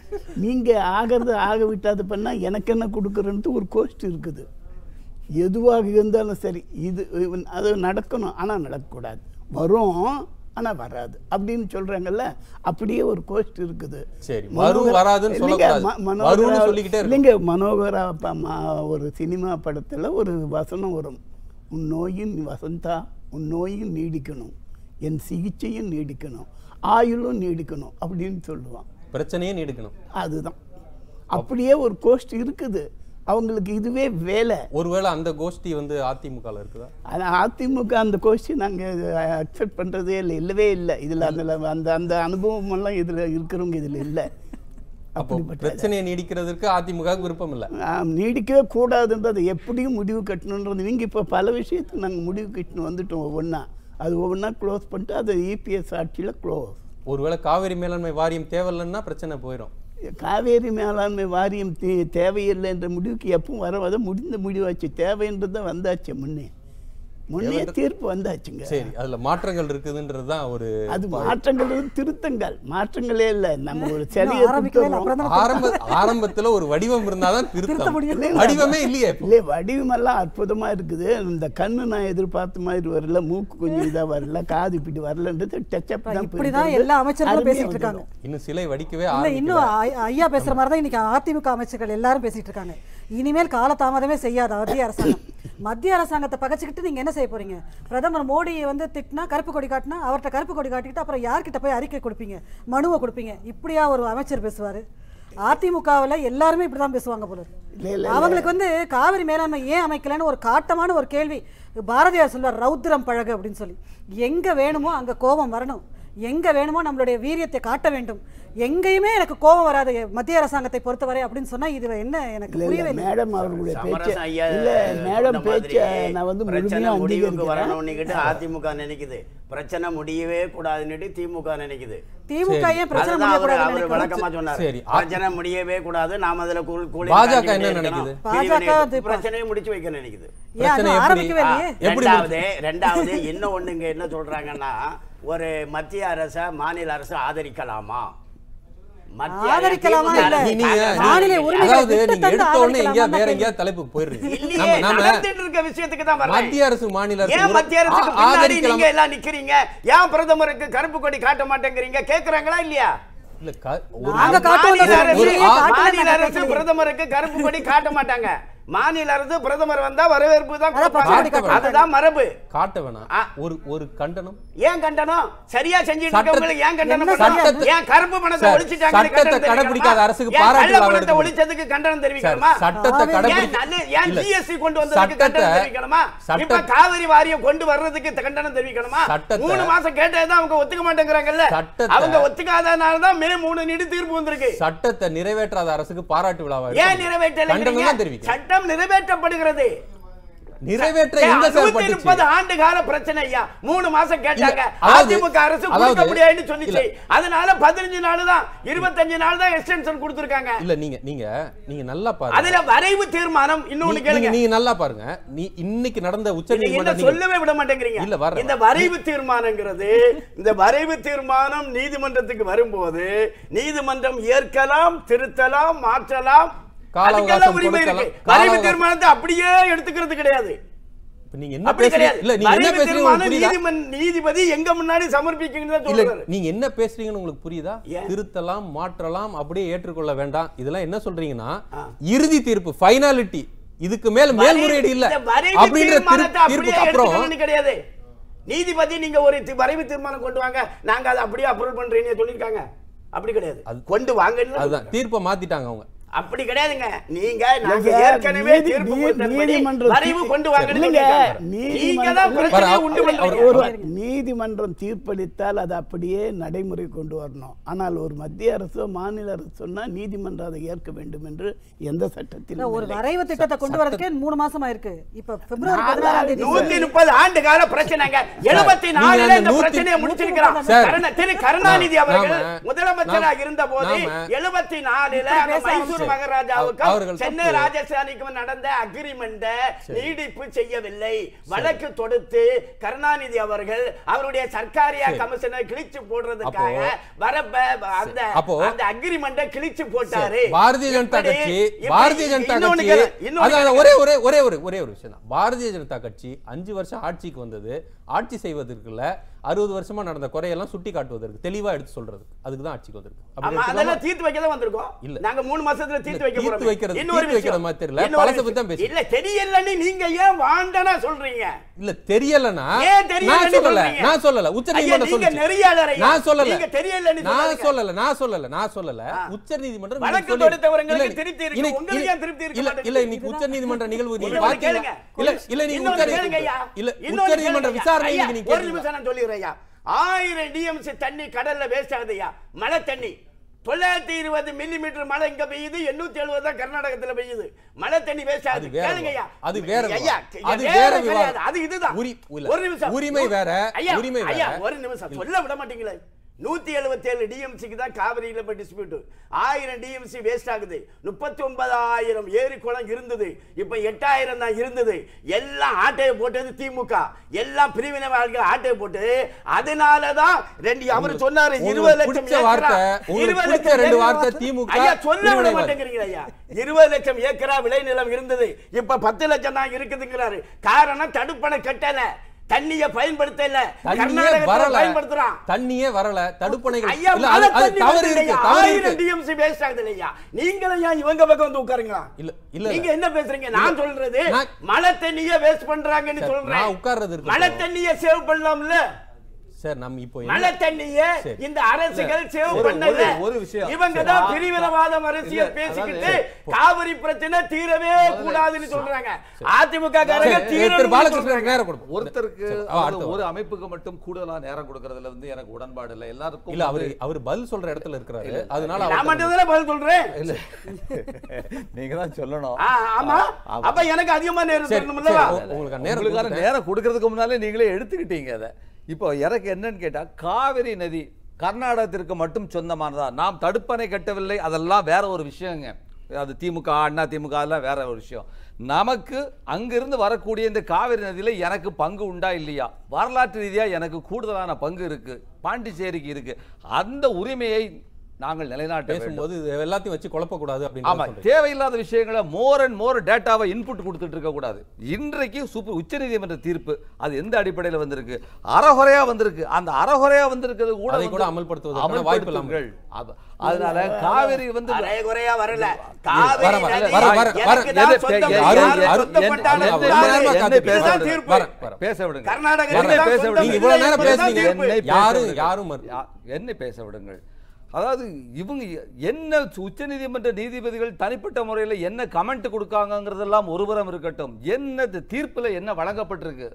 நீங்கள் ஆகிறது ஆக விட்டாது பண்ணா எனக்கு என்ன கொடுக்குறன்ட்டு ஒரு கோஷ்டி இருக்குது. எதுவாக இருந்தாலும் சரி இது அது நடக்கணும், ஆனால் நடக்கக்கூடாது, வரும் ஆனால் வராது அப்படின்னு சொல்கிறாங்கல்ல, அப்படியே ஒரு கோஷ்டி இருக்குது. சரி, வரும் வராதுன்னு சொல்லிக்கிட்டே இல்லைங்க. மனோகரா ஒரு சினிமா படத்தில் ஒரு வசனம் வரும், உன் நோயின் வசந்தா, உன் நோயும் நீடிக்கணும், என் சிகிச்சையும் நீடிக்கணும், ஆயுளும் நீடிக்கணும் அப்படின்னு சொல்லுவான். பிரச்சனையே நீடிக்கணும், அதுதான். அப்படியே ஒரு கோஷ்டி இருக்குது, அவங்களுக்கு இதுவே வேலை. ஒருவேளை அந்த கோஷ்டி வந்து அதிமுகவில் இருக்குதா? ஆனால் அதிமுக அந்த கோஷ்டி நாங்கள் அக்செப்ட் பண்ணுறதே இல்லை, இல்லவே இல்லை. இதில் அதில் அந்த அந்த அனுபவமெல்லாம் இதில் இருக்கிறவங்க இதில் இல்லை. அப்போ பிரச்சனையை நீடிக்கிறதுக்கு அதிமுக விருப்பம் இல்லை, நீடிக்கவே கூடாதுன்றது எப்படியும் முடிவு கட்டணுன்றது. நீங்கள் இப்போ பல விஷயத்துக்கு நாங்கள் முடிவு கட்டணும் வந்துட்டோம் ஒவ்வொன்றா, அது ஒவ்வொன்றா க்ளோஸ் பண்ணிட்டு அது இபிஎஸ் ஆட்சியில் க்ளோஸ். ஒருவேளை காவேரி மேலாண்மை வாரியம் தேவையில்லைன்னா பிரச்சனை போயிடும். காவேரி மேலாண்மை வாரியம் தேவையில்லைன்ற முடிவுக்கு எப்பவும் வர வர முடிந்த முடிவாச்சு, தேவைன்றது தான் வந்தாச்சு முன்னே. முன்னே தீர்ப்பு வந்தாச்சுங்க. சரி, அதில் மாற்றங்கள் இருக்குதுன்றது தான் ஒரு அது மாற்றங்கள் திருத்தங்கள் மாற்றங்களே இல்லை. நம்ம ஒரு சிலையை ஆரம்ப ஆரம்பத்தில் ஒரு வடிவம் இருந்தால் தான் திருத்த முடியும். வடிவமே இல்லையே. இல்லை, வடிவமெல்லாம் அற்புதமாக இருக்குது. இந்த கண்ணு நான் எதிர்பார்த்த மாதிரி வரல, மூக்கு கொஞ்சம் இதாக வரல, காது இப்படி வரலன்றது டச்சப் தான். இப்படி தான் எல்லா அமைச்சர்களும் பேசிட்டு இருக்காங்க. இன்னும் சிலை வடிக்கவே இல்லை. இன்னும் ஐயா பேசுகிற மாதிரி தான் இன்னைக்கு அதிமுக அமைச்சர்கள் எல்லாரும் பேசிட்டு இருக்காங்க. இனிமேல் காலதாமதமே செய்யாத மத்திய அரசாங்கம். மத்திய அரசாங்கத்தை பகச்சுக்கிட்டு நீங்கள் என்ன செய்ய போகிறீங்க? பிரதமர் மோடியை வந்து திட்டினா, கருப்பு கொடி காட்டினா, அவர்கிட்ட கருப்பு கொடி காட்டிக்கிட்டு அப்புறம் யார்கிட்ட போய் அறிக்கை கொடுப்பீங்க, மனுவை கொடுப்பீங்க? இப்படியா ஒரு அமைச்சர் பேசுவார்? அதிமுகவில் எல்லாருமே இப்படி தான் பேசுவாங்க போல. அவங்களுக்கு வந்து காவிரி மேலாண்மை ஏன் அமைக்கலைன்னு ஒரு காட்டமான ஒரு கேள்வி. பாரதியார் சொல்வார், ரௌத்திரம் பழகு அப்படின்னு சொல்லி. எங்கே வேணுமோ அங்கே கோபம் வரணும், எங்கே வேணுமோ நம்மளுடைய வீரியத்தை காட்ட வேண்டும். எங்கேயுமே எனக்கு கோபம் வராது மத்திய அரசாங்கத்தை பொறுத்தவரை அப்படின்னு சொன்னா இது என்ன எனக்கு புரியவே இல்லை. மேடம் அவர்களுடைய பேச்சு அதிமுக நினைக்குது பிரச்சனை முடியவே கூடாதுன்னு, திமுக நினைக்குது திமுக ஏன் பிரச்சனை முடியக்கூடாது வழக்கமா சொன்னார். பிரச்சனை முடியவே கூடாது, நாம அதுல பாஜக என்ன நினைக்குது? பாஜக பிரச்சனையை முடிச்சு வைக்க நினைக்குது. ரெண்டாவது ரெண்டாவது என்ன ஒண்ணுங்க என்ன சொல்றாங்கன்னா, ஒரு மத்திய அரசை மாநில அரசு ஆதரிக்கலாமா? பிரதமருக்கு கருப்பு கொடி காட்ட மாட்டேங்கிறீங்க, கேக்குறாங்களா இல்லையா? பிரதமருக்கு கருப்பு கொடி காட்ட மாட்டாங்க. மாநில அரசு பிரதமர் வந்தா வரவேற்பு தான், அதுதான் மரபு. காட்ட வேணாம். ஒரு ஒரு கண்டனம். ஏன் கண்டனம்? சரியா செஞ்சிருக்கவங்க ஏன் கண்டனம்? ஏன் கருப்பு பணத்தை ஒழிச்சிட்டாங்க? சட்டத்தை கடைபிடிக்காத அரசுக்கு பாராட்டு பணத்தை ஒழிச்சதுக்கு கண்டனம் தெரிவிக்கணுமா? சட்டத்தை கடைபிடிக்காத ஏன் ஜிஎஸ்டி கொண்டு வந்ததுக்கு கண்டனம் தெரிவிக்கணுமா? இப்ப காவிரி வாரியம் கொண்டு வர்றதுக்கு கண்டனம் தெரிவிக்கணுமா? மூணு மாசம் கேட்டதுதான் அவங்க ஒத்துக்க மாட்டேங்கிறாங்கல்ல. அவங்க ஒத்துக்காதனால தான் மே மூணு நீடி தீர்ப்பு வந்திருக்கு. சட்டத்தை நிறைவேற்றாத அரசுக்கு பாராட்டு விழாவா ஏன் நிறைவேற்ற நிறைவேற்றப்படுகிறது? நிறைவேற்ற முப்பது ஆண்டு கால பிரச்சனை. மூணு மாசம் கேட்டாங்க, அதிமுக அரசு கொடுக்க முடியாது சொல்லிச்சு. அதனால பதினஞ்சு நாள் தான், இருபத்தஞ்சு நாள் தான் எக்ஸ்டென்ஷன் கொடுத்திருக்காங்க. இல்ல நீங்க நீங்க நீங்க நல்லா பாருங்க, அதுல வரைவு தீர்மானம் இன்னொன்னு கேளுங்க. நீங்க நல்லா பாருங்க, நீ இன்னைக்கு நடந்த உச்சநீதிமன்றம் சொல்லவே விட மாட்டேங்கிறீங்க. இல்ல, இந்த வரைவு தீர்மானம்ங்கிறது, இந்த வரைவு தீர்மானம் நீதிமன்றத்துக்கு வரும்போது நீதிமன்றம் ஏற்கலாம், திருத்தலாம், மாற்றலாம். அப்படியே எடுத்துக்கிறது கிடையாது. நீதிபதி எங்க முன்னாடி சமர்ப்பிக்க நீங்க என்ன பேசுறீங்கன்னு உங்களுக்கு புரியுதா? திருத்தலாம், மாற்றலாம், அப்படியே ஏற்றுக்கொள்ள வேண்டாம். இதெல்லாம் என்ன சொல்றீங்கன்னா இறுதி தீர்ப்பு, ஃபைனாலிட்டி. இதுக்கு மேல் மேல்முறையீடு இல்ல அப்படின்ற தீர்ப்புக்கு அப்புறம் கிடையாது. நீதிபதி நீங்க ஒரு வரைவு தீர்மானம் கொண்டு வாங்க, நாங்க அதை அப்படியே அப்ரூவ் பண்றீங்கன்னு சொல்லிருக்காங்க. அப்படி கிடையாது, கொண்டு வாங்க. அதுதான் தீர்ப்பை மாத்திட்டாங்க அவங்க. அப்படி கிடையாதுங்க. நீங்க ஏற்கனவே நீதிமன்றம் தீர்ப்பளித்தால் அது அப்படியே நடைமுறை கொண்டு வரணும். ஆனால் ஒரு மத்திய அரசோ மாநில அரசு சொன்னா நீதிமன்றம் அதை ஏற்க வேண்டும் என்று எந்த சட்டத்தில்? ஒரு வரைவு திட்டத்தை கொண்டு வரதுக்கே மூணு மாசம் ஆயிருக்கு. இப்ப பிப்ரவரி நூத்தி முப்பது ஆண்டு கால பிரச்சனைங்க. எழுபத்தி நாலுல இந்த பிரச்சனையை முடிச்சிருக்கிறான் திரு கருணாநிதி அவர்கள் முதலமைச்சராக இருந்த போது. எழுபத்தி நாலுல சென்னை ராஜஸ்தானிக்கு நடந்த அக்ரிமெண்டை நீடிப்பு செய்யவில்லை. வழக்கு தொடுத்து கருணாநிதி அவர்கள் அவருடைய சர்க்காரிய கமிஷனை கிழிச்சு போடுறதுக்காக வரப்ப அந்த அந்த அக்ரிமெண்டை கிழிச்சு போட்டாரு. பாரதிய ஜனதா கட்சி பாரதிய ஜனதா கட்சி ஒரே ஒரே ஒரே ஒரு ஒரே ஒரு விஷயம் தான். பாரதிய ஜனதா கட்சி அஞ்சு வருஷம் ஆட்சிக்கு வந்தது. ஆட்சி செய்வதற்குள்ள அறுபது வருஷமா நடந்த குறையெல்லாம் சுட்டி காட்டுவதற்கு, தெளிவா எடுத்து சொல்றது, அதுக்கு தான் ஆட்சிக்கு வந்திருக்கு. தீர்த்து வைக்க தான் வந்திருக்கோம். நாங்க மூணு மாசத்துல தீர்த்து வைக்க வைக்கிறது இன்னொரு வைக்கிற மாதிரி தெரியல. பழசை பத்தி தான் பேச இல்ல தெரியலன்னு நீங்க ஏன் வாண்டனா சொல்றீங்க? இல்ல தெரியலன்னா நான் சொல்லல நான் சொல்லல உச்சநீதிமன்றம் சொல்லுங்க. நான் சொல்லல நீங்க தெரியலன்னு நான் சொல்லல நான் சொல்லல நான் சொல்லல உச்சநீதிமன்றம் வழக்கு தொடுத்தவங்களுக்கு திருப்தி இருக்கு, உங்களுக்கு ஏன் திருப்தி இருக்க மாட்டேங்குது? இல்ல நீங்க உச்சநீதிமன்ற நிகழ்வு நீங்க பாத்தீங்க இல்ல இல்ல நீங்க உச்சநீதிமன்ற விசாரணை நீங்க ஒரு நிமிஷம் நான் சொல்லிறேன். ஆயிரம் டிஎம்சி தண்ணி கடல்ல வேஸ்ட் ஆகுதுயா. மழை தண்ணி தொள்ளாயிரத்தி இருபது மில்லிமீட்டர் மழை இங்க பெய்யுது, எண்ணூத்தி எழுபது தான் கர்நாடகத்துல பெய்யுது. மழை தண்ணி வேஸ்ட் ஆகுது. கேளுங்கய்யா, அது வேற அது வேற விவாதம். அது இதுதான். ஒரு நிமிஷம் உரிமை வேற உரிமை வேற. ஐயா ஒரு நிமிஷம் சொல்ல விட மாட்டீங்களே. நூற்றி எழுபத்தேழு டிஎம்சிக்கு தான் காவிரியில் இப்போ டிஸ்பியூட். ஆயிரம் டிஎம்சி வேஸ்ட் ஆகுது. முப்பத்தி ஒன்பதாயிரம் ஏரி குளம் இருந்தது, இப்போ எட்டாயிரம் தான் இருந்தது. எல்லாம் ஆட்டையை போட்டது திமுக, எல்லாம் பிரிவினவாதிகள் ஆட்டையை போட்டு. அதனால தான் ரெண்டு அவர் சொன்னார் இருபது லட்சம் இருபது லட்சம் ஐயா சொல்ல விட மாட்டேங்கிறீங்க ஐயா. இருபது லட்சம் ஏக்கரா விளைநிலம் இருந்தது, இப்போ பத்து லட்சம் தான் இருக்குதுங்கிறாரு. காரணம் தடுப்பணை கட்டல, தண்ணியை பயன்படுத்தல, பயன்படுத்துறான் தண்ணியே வரல, தடுப்பணைகள் இவங்க பக்கம் வந்து உட்காருங்களா? இல்ல இல்ல நீங்க என்ன பேசுறீங்க? நான் சொல்றது மழை தண்ணியே வேஸ்ட் பண்றாங்கன்னு சொல்றேன். உட்கார்றது மழை தண்ணியை சேவ் பண்ணலாம்ல சார். நம்ம இப்போ மழை தண்ணியே இந்த அரசுகள் சேவ் பண்ணல. ஒரு விஷயம், இவங்க தான் பிரிவினவாதம் அரசியல் பேசிக்கிட்டு காவிரி பிரச்சனை தீரவே கூடாதுன்னு சொல்றாங்க. அதிமுக காரங்க தீரவே ஒருத்தருக்கு ஒரு அமைப்புக்கு மட்டும் கூடலா நேரம் கொடுக்கிறதுல வந்து எனக்கு உடன்பாடு இல்லை. எல்லாருக்கும் இல்ல, அவரு அவர் பதில் சொல்ற இடத்துல இருக்கிறாரு, அதனால நான் மட்டும்தானே பதில் சொல்றேன். இல்ல நீங்க தான் சொல்லணும். ஆமா, அப்ப எனக்கு அதிகமா நேரம் சொல்லணும்ல. உங்களுக்கு நேரம் நேரம் கொடுக்கிறதுக்கு முன்னாலே நீங்களே எடுத்துக்கிட்டீங்க அதை. இப்போ எனக்கு என்னன்னு கேட்டால், காவிரி நதி கர்நாடகத்திற்கு மட்டும் சொந்தமானதா? நாம் தடுப்பணை கட்டவில்லை, அதெல்லாம் வேற ஒரு விஷயங்க. அது திமுக அண்ணா திமுக அதெல்லாம் வேற ஒரு விஷயம். நமக்கு அங்கிருந்து வரக்கூடிய இந்த காவிரி நதியில் எனக்கு பங்கு உண்டா இல்லையா? வரலாற்று ரீதியாக எனக்கு கூடுதலான பங்கு இருக்குது, பாண்டிச்சேரிக்கு இருக்குது. அந்த உரிமையை நாங்கள் நிலைநாட்ட பேசும்போது எல்லாத்தையும் வச்சு குழப்பக்கூடாது அப்படின்னு. ஆமாம், தேவையில்லாத விஷயங்களை மோர் அண்ட் மோர் டேட்டாவை இன்புட் கொடுத்துட்டு இருக்கக்கூடாது. இன்றைக்கு சூப்பர் உச்சநீதிமன்ற தீர்ப்பு, அது எந்த அடிப்படையில் வந்திருக்கு? அறகுறையாக வந்திருக்கு. அந்த அறகுறையாக வந்திருக்கிறது கூட அதை கூட அமல்படுத்துவதற்கான வாய்ப்பு இல்லாமல். அதனால காவிரி வந்து அறகுறையா வரல. பேச விடுங்க, பேச விடுங்க, யாரும் யாரும் என்ன பேச விடுங்கள். அதாவது இவங்க என்ன உச்சநீதிமன்ற நீதிபதிகள் தனிப்பட்ட முறையில் என்ன கமெண்ட் கொடுக்காங்கிறதெல்லாம் ஒருபுறம் இருக்கட்டும், என்ன தீர்ப்பில் என்ன வழங்கப்பட்டிருக்கு?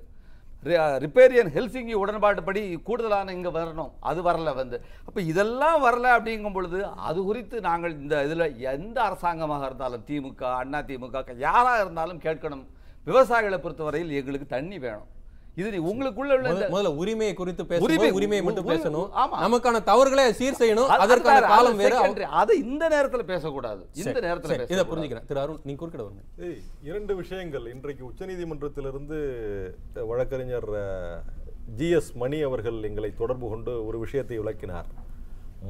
ரிப்பேரியன் ஹெல்சிங்கி உடன்பாட்டுப்படி கூடுதலான இங்கே வரணும், அது வரலை வந்து. அப்போ இதெல்லாம் வரலை அப்படிங்கும் பொழுது அது குறித்து நாங்கள் இந்த இதில் எந்த அரசாங்கமாக இருந்தாலும், திமுக அண்ணா திமுக யாராக இருந்தாலும் கேட்கணும். விவசாயிகளை பொறுத்தவரையில் எங்களுக்கு தண்ணி வேணும். இது உங்களுக்குள்ள முதல்ல உரிமையை குறித்து பேசணும், உரிமையை மட்டும் பேசணும். நமக்கான தவறுகளை சீர் செய்யணும், அதற்கான காலம் வேறு. அதை இந்த நேரத்தில் பேசக்கூடாது, இந்த நேரத்தில் இதை புரிஞ்சுக்கிறேன். திரு அருண், நீ குறுக்கிட வரணும். இரண்டு விஷயங்கள். இன்றைக்கு உச்சநீதிமன்றத்திலிருந்து வழக்கறிஞர் ஜி எஸ் மணி அவர்கள் எங்களை தொடர்பு கொண்டு ஒரு விஷயத்தை விளக்கினார்.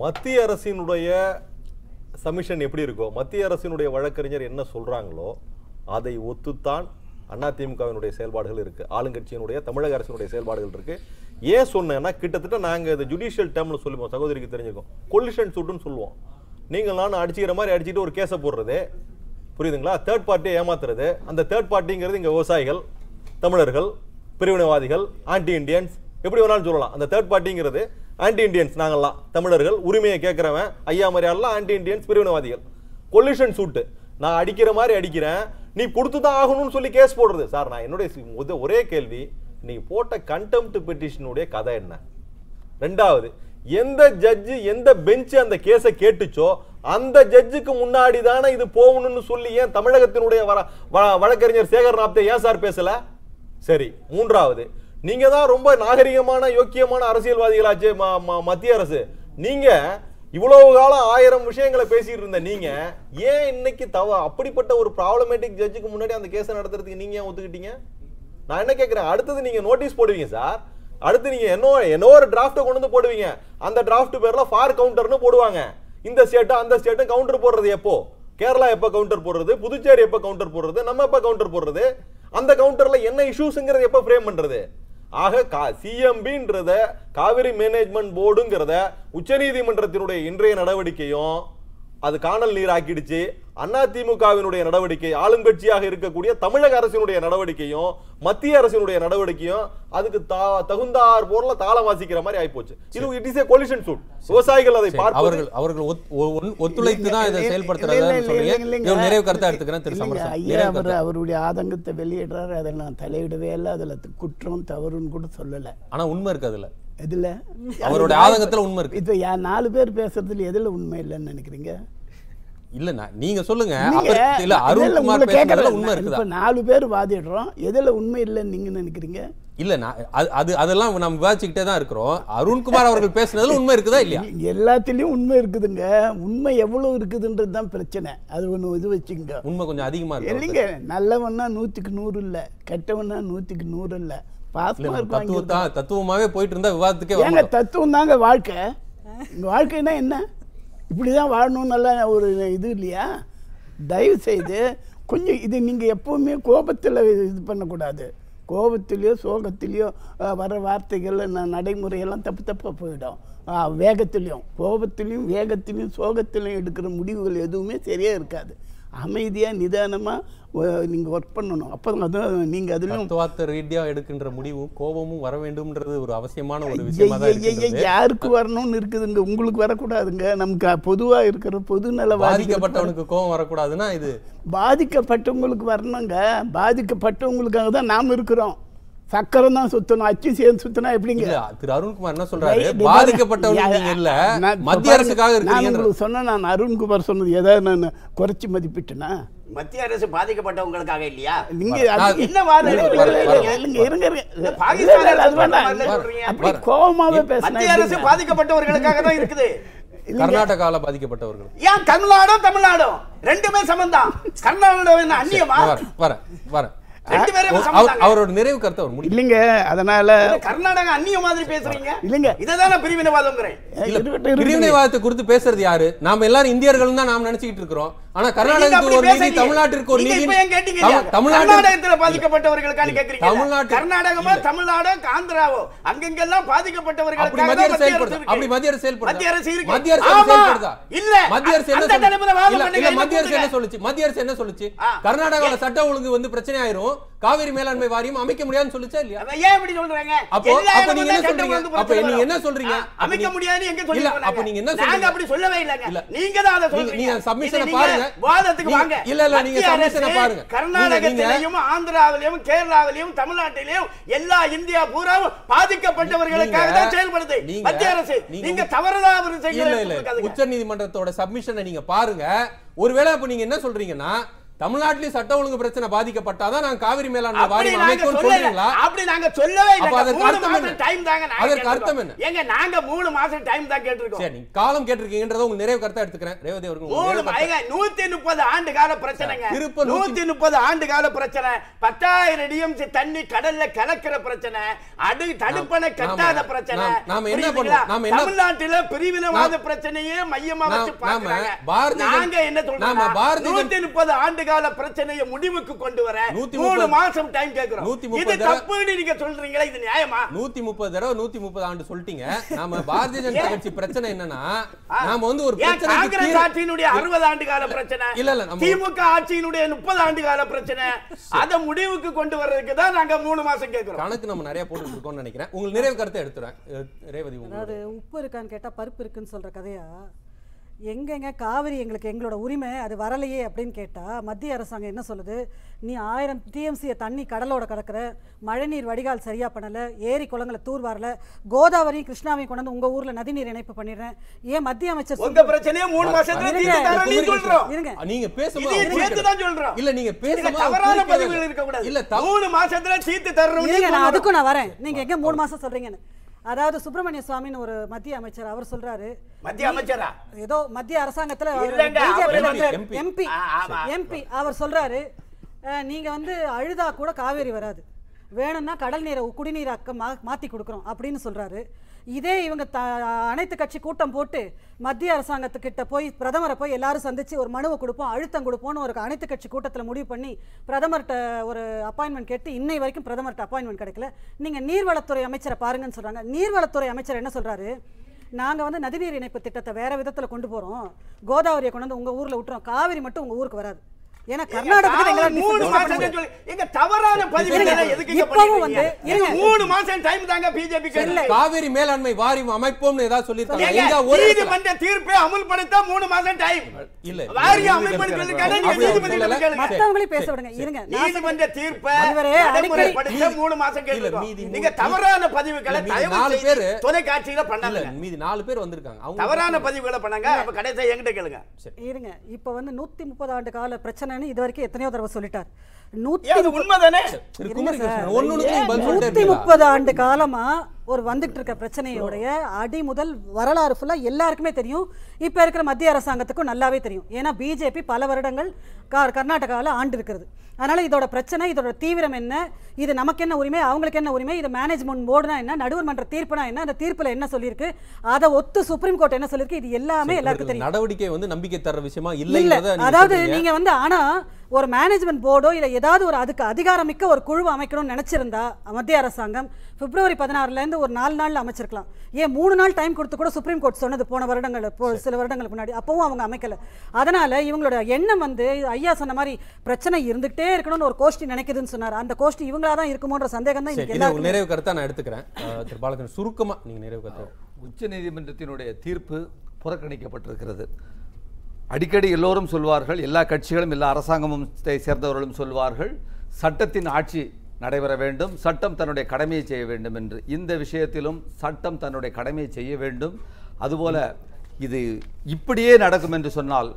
மத்திய அரசினுடைய சமிஷன் எப்படி இருக்கோ, மத்திய அரசினுடைய வழக்கறிஞர் என்ன சொல்றாங்களோ அதை ஒத்துத்தான் அதிமுகவினுடைய செயல்பாடுகள் இருக்குது, ஆளுங்கட்சியினுடைய தமிழக அரசினுடைய செயல்பாடுகள் இருக்குது. ஏன் சொன்னேன்னா, கிட்டத்தட்ட நாங்கள் இந்த ஜுடிஷியல் டேர்ம்னு சொல்லுவோம், சகோதரிக்கு தெரிஞ்சுக்கோம், கொலிஷன் சூட்டுன்னு சொல்லுவோம். நீங்கள் நான் அடிச்சுக்கிற மாதிரி அடிச்சுட்டு ஒரு கேஸை போடுறது, புரியுதுங்களா? தேர்ட் பார்ட்டியை ஏமாத்துறது. அந்த தேர்ட் பார்ட்டிங்கிறது இங்கே விவசாயிகள், தமிழர்கள், பிரிவினைவாதிகள், ஆன்டி இண்டியன்ஸ், எப்படி வேணாலும் சொல்லலாம். அந்த தேர்ட் பார்ட்டிங்கிறது ஆன்டி இண்டியன்ஸ், நாங்கள்லாம் தமிழர்கள், உரிமையை கேட்குறவன், ஐயா மாதிரியாலாம் ஆன்டி இண்டியன்ஸ், பிரிவினைவாதிகள். கொலிஷன் சூட்டு, நான் அடிக்கிற மாதிரி அடிக்கிறேன், நீ கொடுத்து தான் ஆகணும்னு சொல்லி கேஸ் போடுறது. சார், நான் என்னுடைய ஒரே கேள்வி, நீ போட்ட கண்டெம்ப்ட் பெட்டிஷனுடைய கதை என்ன? ரெண்டாவது, எந்த ஜட்ஜு எந்த பெஞ்சு அந்த கேஸை கேட்டுச்சோ அந்த ஜட்ஜுக்கு முன்னாடி தானே இது போகணும்னு சொல்லி ஏன் தமிழகத்தினுடைய வழக்கறிஞர் சேகர் நாப்தே ஏன் சார் பேசல? சரி, மூன்றாவது, நீங்க தான் ரொம்ப நாகரிகமான யோக்கியமான அரசியல்வாதிகளாச்சு மத்திய அரசு. நீங்க இவ்வளவு காலம் ஆயிரம் விஷயங்களை பேசிட்டு இருந்த நீங்க ஏன் இன்னைக்கு தவ அப்படிப்பட்ட ஒரு ப்ராப்ளமேட்டிக் ஜட்ஜுக்கு முன்னாடி அந்த கேஸை நடத்துறதுக்கு நீங்க ஏன் ஒத்துக்கிட்டீங்க? நான் என்ன கேட்கிறேன், அடுத்தது நீங்க நோட்டீஸ் போடுவீங்க சார், அடுத்து நீங்க என்ன என்ன ஒரு டிராஃப்டை கொண்டு வந்து போடுவீங்க, அந்த டிராஃப்ட் பேர்ல ஃபார் கவுண்டர்னு போடுவாங்க. இந்த ஸ்டேட்டும் அந்த ஸ்டேட்டும் கவுண்டர் போடுறது எப்போ? கேரளா எப்போ கவுண்டர் போடுறது? புதுச்சேரி எப்போ கவுண்டர் போடுறது? நம்ம எப்போ கவுண்டர் போடுறது? அந்த கவுண்டர்ல என்ன இஷ்யூஸ்ங்கிறத எப்போ ஃப்ரேம் பண்றது? ஆக சிஎம்பின்றத காவிரி மேனேஜ்மெண்ட் போர்டுங்கிறத உச்சநீதிமன்றத்தினுடைய இன்றைய நடவடிக்கையும் அது காணல் நீர் ஆக்கிடுச்சு, அதிமுகவினுடைய நடவடிக்கை, ஆளுங்கட்சியாக இருக்கக்கூடிய தமிழக அரசினுடைய நடவடிக்கையும் மத்திய அரசினுடைய நடவடிக்கையும் அதுக்கு தகுந்தார் போல தாளம் வாசிக்கிற மாதிரி ஆயிப்போச்சு. இது it is a collusion suit. விவசாயிகள் அதை பார்ப்பார்கள், அவர்கள் ஒத்துழைத்து தான் இதை செயல்படுத்துறாங்கன்னு சொல்றீங்க. நிறைவு கருத்தா எடுத்துக்கிறேன் திரு சமரசன். ஐயா, அவர் அவருடைய ஆதங்கத்தை வெளியிடுறாரு, அதில் நான் தலையிடவே இல்லை, அதில் குற்றம் தவறுன்னு கூட சொல்லலை. ஆனால் உண்மை இருக்கு அதில், எதில்? அவருடைய ஆதங்கத்தில் உண்மை இருக்கு. இப்போ யார் நாலு பேர் பேசுறதுல எதில் உண்மை இல்லைன்னு நினைக்கிறீங்க? இல்லைண்ணா, நீங்கள் சொல்லுங்கள். இல்லை, அருண்குமார் பேசுறதுல உண்மை இருக்குதா? நாலு பேர் வாதிடுறோம், எதில் உண்மை இல்லைன்னு நீங்கள் நினைக்கிறீங்க? இல்லை நான் அது அதெல்லாம் நம்ம விவாதிச்சுக்கிட்டே தான் இருக்கிறோம். அருண்குமார் அவர்கள் பேசுனதுல உண்மை இருக்குதா இல்லையா? எல்லாத்துலேயும் உண்மை இருக்குதுங்க. உண்மை எவ்வளோ இருக்குதுன்றது தான் பிரச்சனை. அது ஒன்று இது வச்சுக்கோங்க, உண்மை கொஞ்சம் அதிகமாக இருக்கு இல்லைங்க. நல்லவன்னா நூற்றுக்கு நூறு இல்லை, கெட்டவன்னா நூற்றுக்கு நூறு இல்லை. தத்துவமாகவே போயிட்டு இருந்தால் விவாதத்துக்கே ஏங்க தத்துவம் தாங்க வாழ்க்கை. எங்கள் வாழ்க்கைன்னா என்ன, இப்படி தான் வாழணும், நல்லா ஒரு இது இல்லையா? தயவு செய்து கொஞ்சம் இது நீங்கள் எப்போவுமே கோபத்தில் இது பண்ணக்கூடாது. கோபத்திலையோ சோகத்திலையோ வர வார்த்தைகள் நடைமுறையெல்லாம் தப்பு தப்பாக போயிடும். வேகத்திலையும் கோபத்திலையும் வேகத்திலையும் சோகத்திலையும் எடுக்கிற முடிவுகள் எதுவுமே சரியாக இருக்காது. அமைதியாக நிதானமாக நீங்கள் ஒர்க் பண்ணணும். அப்போ அதுவும் நீங்கள் அதுலேயும் வார்த்தை ரீதியாக எடுக்கின்ற முடிவும் கோபமும் வர வேண்டும்ன்றது ஒரு அவசியமான ஒரு விஷயம். யாருக்கு வரணும்னு இருக்குதுங்க, உங்களுக்கு வரக்கூடாதுங்க. நமக்கு பொதுவாக இருக்கிற பொதுநல பாதிக்கப்பட்டவனுக்கு கோபம் வரக்கூடாதுன்னா இது பாதிக்கப்பட்டவங்களுக்கு வரணுங்க. பாதிக்கப்பட்டவங்களுக்காக தான் நாம் இருக்கிறோம். சக்கரம் தான் சுத்தணும், அச்சு சேர்ந்து சுத்தினா எப்படிங்க? திரு அருண்குமார் என்ன சொல்றாரு, பாதிக்கப்பட்டவங்க இல்ல மத்திய அரசுக்காக இருக்கு சொன்ன. நான் அருண்குமார் சொன்னது ஏதாவது நான் குறைச்சி மதிப்பிட்டேன்னா, மத்திய அரசு பாதிக்கப்பட்டவங்களுக்காக இல்லையா? நீங்க அப்படி கோபமாவே பேச, மத்திய அரசு பாதிக்கப்பட்டவர்களுக்காக தான் இருக்குது. கர்நாடகால பாதிக்கப்பட்டவர்கள் ஏன்? தமிழ்நாடும் தமிழ்நாடும் ரெண்டுமே சமந்தான். கர்நாடகம் என்ன அந்நியமா? வர வர அவரோட நிறைவு கருத்து இல்லைங்க. அதனால கர்நாடகா அந்நிய மாதிரி பேசுறீங்க இல்லைங்க. இததான பிரிவினைவாதம்ங்கறேன். பிரிவினைவாதத்தை குறித்து பேசுறது யாரு? நாம எல்லாரும் இந்தியர்கள் தான் நாம நினைச்சிட்டு இருக்கோம். ஆனா கர்நாடகத்துக்கு ஒரு நீதி, தமிழ்நாட்டுக்கு ஒரு நீதி. கர்நாடகத்துல பாதிக்கப்பட்டவர்களுக்கான கேக்குறீங்க. கர்நாடகமா தமிழ்நாடோ ஆந்திராவோ அங்கங்கெல்லாம் பாதிக்கப்பட்டவர்களுக்காக மத்திய அரசு செயல்படுது. அப்படி மத்திய அரசு செயல்படுது. மத்திய அரசு இருக்கு. மத்திய அரசு செயல்படுதா இல்ல? மத்திய அரசு என்ன சொல்லுச்சு? மத்திய அரசு என்ன சொல்லுச்சு? மத்திய அரசு என்ன சொல்லுச்சு? கர்நாடகால சட்ட ஒழுங்கு வந்து பிரச்சனை ஆயிரும், காவிரி மேலாண்மை வாரியம் அமைக்க முடியாதுன்னு சொல்லுச்சா இல்லையா? ஏன் இப்படி சொல்றாங்க? அப்போ அப்ப நீங்க என்ன சொல்றீங்க? அப்ப நீங்க என்ன சொல்றீங்க? அமைக்க முடியாதுன்னு எங்க சொல்றீங்க? அப்ப நீங்க என்ன சொல்றீங்க? நாங்க அப்படி சொல்லவே இல்லங்க. நீங்க தான் அத சொல்றீங்க. நீங்க சப்மிஷனை பாருங்க, வாதத்துக்கு வாங்க. இல்ல இல்ல நீங்க சப்மிஷனை பாருங்க. கர்நாடகத்திலயும் ஆந்திராவிலயும் கேரளாவிலயும் தமிழ்நாட்டிலயும் எல்லா இந்தியா பூராவும் பாதிக்கப்பட்டவர்களுக்காக தான் செயல்படுது மத்திய அரசு. நீங்க தவறதா ஒரு செய்யல. உச்சநீதிமன்றத்தோட சப்மிஷனை நீங்க பாருங்க. ஒருவேளை அப்ப நீங்க என்ன சொல்றீங்கன்னா, தமிழ்நாட்டிலேயும் சட்ட ஒழுங்கு பிரச்சனை பாதிக்கப்பட்டாதான் நாங்க காவிரி மேலாண்மை வாரியம் அமைக்கணும்னு சொல்றீங்களா? அப்படி நாங்க சொல்லவே இல்லை. அதற்கு அர்த்தம் என்ன? டைம் தாங்க. அதற்கு அர்த்தம் என்ன? ஏங்க நாங்க மூணு மாசம் டைம் தான் கேட்டிருக்கோம். சரி, நீங்க காலம் கேட்டிருக்கீங்கன்றத உங்க நிறைவு கருத்தா எடுத்துக்கிறேன். ரேவதி அவர்கள் மூணு ஐயா நூற்று முப்பது ஆண்டு கால பிரச்சனைங்க. நூற்று முப்பது ஆண்டு கால பிரச்சனை, பத்தாயிரம் டிஎம்சி தண்ணி கடல்ல கலக்கிற பிரச்சனை, அடு தடுப்பணை கட்டாத பிரச்சனை. நாம என்ன பண்ணுவோம்? நாம என்ன தமிழ்நாட்டில பிரிவினைவாத பிரச்சனையே மையமா வச்சு பார்க்கறாங்க. நாங்க என்ன சொல்றோம்? நாம நூற்று முப்பது ஆண்டு கால பிரச்சனையை முடிவுக்கு கொண்டு வர மூணு மாசம் டைம் கேக்குறோம். இது தப்புன்னு நீங்க சொல்றீங்களா? இது நியாயமா? நூற்று முப்பது தடவை நூற்று முப்பது ஆண்டு சொல்லிட்டீங்க. நாம பாரதிய ஜனதா கட்சி பிரச்சனை என்னன்னா, நாம வந்து ஒரு பிரச்சனை, காங்கிரஸ் ஆட்சியினுடைய அறுபது ஆண்டு கால பிரச்சனை, இல்ல இல்ல திமுக ஆட்சியினுடைய முப்பது ஆண்டு கால பிரச்சனை, அத முடிவுக்கு கொண்டு வரதுக்கு தான் நாங்க மூணு மாசம் கேக்குறோம். கணக்கு நம்ம நிறைய போட்டு இருக்கோம்னு நினைக்கிறேன். உங்களுக்கு நிறைவு கருத்தை எடுத்துறேன் ரேவதி. அதாவது உப்பு இருக்கான்னு கேட்டா பருப்பு இருக்குன்னு சொல்ற கதையா? எங்கெங்க காவிரி எங்களுக்கு எங்களோட உரிமை, அது வரலையே அப்படின்னு கேட்டால் மத்திய அரசாங்கம் என்ன சொல்லுது? நீ ஆயிரம் டிஎம்சியை தண்ணி கடலோட கடக்கிற, மழைநீர் வடிகால் சரியாக பண்ணலை, ஏரி குளங்களை தூர் வரல, கோதாவரியும் கிருஷ்ணாவையும் கொண்டு வந்து உங்கள் ஊரில் நதிநீர் இணைப்பு பண்ணிடுறேன். ஏன் மத்திய அமைச்சர் அதுக்கும் நான் வரேன். நீங்கள் எங்கே மூணு மாதம் சொல்கிறீங்கன்னு, அதாவது சுப்பிரமணிய சுவாமின்னு ஒரு மத்திய அமைச்சர், அவர் சொல்றாரு, மத்திய அமைச்சரா ஏதோ மத்திய அரசாங்கத்துல எம்பி எம்பி அவர் சொல்றாரு, நீங்க வந்து அழுதா கூட காவேரி வராது, வேணும்னா கடல் நீரை குடிநீராக்க மா மாற்றி கொடுக்குறோம் அப்படின்னு சொல்கிறாரு. இதே இவங்க த அனைத்து கட்சி கூட்டம் போட்டு மத்திய அரசாங்கத்துக்கிட்ட போய் பிரதமரை போய் எல்லாரும் சந்தித்து ஒரு மனுவை கொடுப்போம், அழுத்தம் கொடுப்போம்னு ஒரு அனைத்து கட்சி கூட்டத்தில் முடிவு பண்ணி பிரதமர்கிட்ட ஒரு அப்பாயின்மெண்ட் கேட்டு இன்னை வரைக்கும் பிரதமர்கிட்ட அப்பாயின்மெண்ட் கிடைக்கல. நீங்கள் நீர்வளத்துறை அமைச்சரை பாருங்கன்னு சொல்கிறாங்க. நீர்வளத்துறை அமைச்சர் என்ன சொல்கிறாரு? நாங்கள் வந்து நதிநீர் இணைப்பு திட்டத்தை வேறு விதத்தில் கொண்டு போகிறோம், கோதாவரியை கொண்டு வந்து உங்கள் ஊரில் விட்டுறோம், காவிரி மட்டும் உங்கள் ஊருக்கு வராது. ஏன்னா கர்நாடகத்துல மூணு மாசம் சொல்லி எங்க தவறான பதிவுகளை எதுக்கு இப்பவும் வந்து இருங்க, மூணு மாசம் டைம் தாங்க பிஜேபி கேட்கல. காவிரி மேலாண்மை வாரியம் அமைப்போம்னு ஏதாவது சொல்லிருக்காங்க. எங்க ஒரு நீதிமன்ற தீர்ப்பை அமல்படுத்த மூணு மாசம் டைம் இல்ல, வாரியம் அமல்படுத்துறது கேளுங்க, நீதிமன்றத்துல கேளுங்க, மத்தவங்களே பேச விடுங்க. இருங்க, நீதிமன்ற தீர்ப்பை அமல்படுத்த மூணு மாசம் கேளுங்க. நீங்க தவறான பதிவுகளை தயவு செய்து தொலைக்காட்சியில பண்ணாங்க. மீதி நாலு பேர் வந்திருக்காங்க, அவங்க தவறான பதிவுகளை பண்ணாங்க. அப்ப கடைசியா என்கிட்ட கேளுங்க. இருங்க, இப்போ வந்து நூற்று முப்பது ஆண்டு கால பிரச்சனை இதுவரைக்கும் எத்தனையோ தடவை சொல்லிட்டார். நூத்தி முப்பது ஆண்டு காலமா ஒரு வந்துட்டு இருக்க பிரச்சனையோடைய அடி முதல் வரலாறு ஃபுல்லா எல்லாருக்குமே தெரியும். இப்ப இருக்கிற மத்திய அரசாங்கத்துக்கும் நல்லாவே தெரியும். ஏன்னா பிஜேபி பல வருடங்கள் கர்நாடகாவில் ஆண்டு இருக்கிறது. அதனால இதோட பிரச்சனை, இதோட தீவிரம் என்ன, இது நமக்கு என்ன உரிமை, அவங்களுக்கு என்ன உரிமை, இது மேனேஜ்மெண்ட் போர்டுனா என்ன, நடுவர் மன்ற தீர்ப்புனா என்ன, அந்த தீர்ப்புல என்ன சொல்லியிருக்கு, அதை ஒத்து சுப்ரீம் கோர்ட் என்ன சொல்லியிருக்கு, இது எல்லாமே எல்லாருக்கும் தெரியும். நடவடிக்கை வந்து நம்பிக்கை தர விஷயமா இல்லை. அதாவது நீங்க வந்து ஆனா ஒரு மேனேஜ்மெண்ட் போர்டோ இல்லை ஏதாவது ஒரு அதுக்கு அதிகாரமிக்க ஒரு குழு அமைக்கணும்னு நினச்சிருந்தா மத்திய அரசாங்கம் பிப்ரவரி பதினாறுலேருந்து ஒரு நாலு நாளில் அமைச்சிருக்கலாம். ஏன் மூணு நாள் டைம் கொடுத்து கூட சுப்ரீம் கோர்ட் சொன்னது போன வருடங்கள் சில வருடங்களுக்கு முன்னாடி, அப்பவும் அவங்க அமைக்கலை. அதனால் இவங்களோட எண்ணம் வந்து ஐயா சொன்ன மாதிரி பிரச்சனை இருந்துகிட்டே இருக்கணும்னு ஒரு கோஷ்டி நினைக்குதுன்னு சொன்னார். அந்த கோஷ்டி இவங்களா தான் இருக்குமோன்ற சந்தேகம் தான். நிறைவு கருத்தாக நான் எடுத்துக்கிறேன் திரு பாலகன், சுருக்கமாக நீங்கள் நிறைவு கருத்து. உச்ச நீதிமன்றத்தினுடைய தீர்ப்பு புறக்கணிக்கப்பட்டிருக்கிறது. அடிக்கடி எல்லோரும் சொல்வார்கள், எல்லா கட்சிகளும் எல்லா அரசாங்கமும் சேர்ந்தவர்களும் சொல்வார்கள், சட்டத்தின் ஆட்சி நடைபெற வேண்டும், சட்டம் தன்னுடைய கடமையை செய்ய வேண்டும் என்று. இந்த விஷயத்திலும் சட்டம் தன்னுடைய கடமையை செய்ய வேண்டும். அதுபோல இது இப்படியே நடக்கும் என்று சொன்னால்,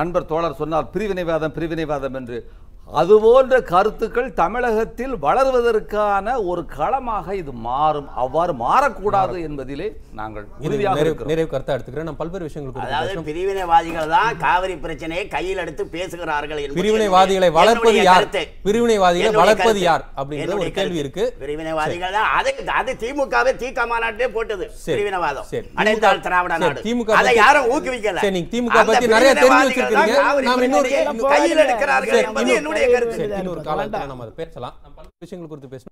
நண்பர் தோழர் சொன்னால் பிரிவினைவாதம் பிரிவினைவாதம் என்று, அதுபோன்ற கருத்துக்கள் தமிழகத்தில் வளர்வதற்கான ஒரு களமாக இது மாறும். அவ்வாறு மாறக்கூடாது என்பதிலே நாங்கள் நிறைவு கருத்தை எடுத்துக்கிறோம். நான் பல்வேறு விஷயங்களுக்கு, அதாவது பிரிவினைவாதிகள் தான் காவிரி பிரச்சனையை கையில் எடுத்து பேசுகிறார்கள். பிரிவினைவாதிகளை வளர்ப்பது யார், பிரிவினைவாதிகளை வளர்ப்பது யார் அப்படிங்கிற ஒரு கேள்வி இருக்கு. பிரிவினைவாதிகள் தான் அது அது திமுகவே தீக்க மாநாட்டிலே போட்டது. பிரிவினைவாதம் அடைந்தால் திராவிட நாடு, திமுக அதை யாரும் ஊக்குவிக்கல. நீங்க திமுக பத்தி நிறைய தெரிஞ்சு வச்சிருக்கீங்க, நாம இன்னொரு கையில் எடுக்கிறார்கள்.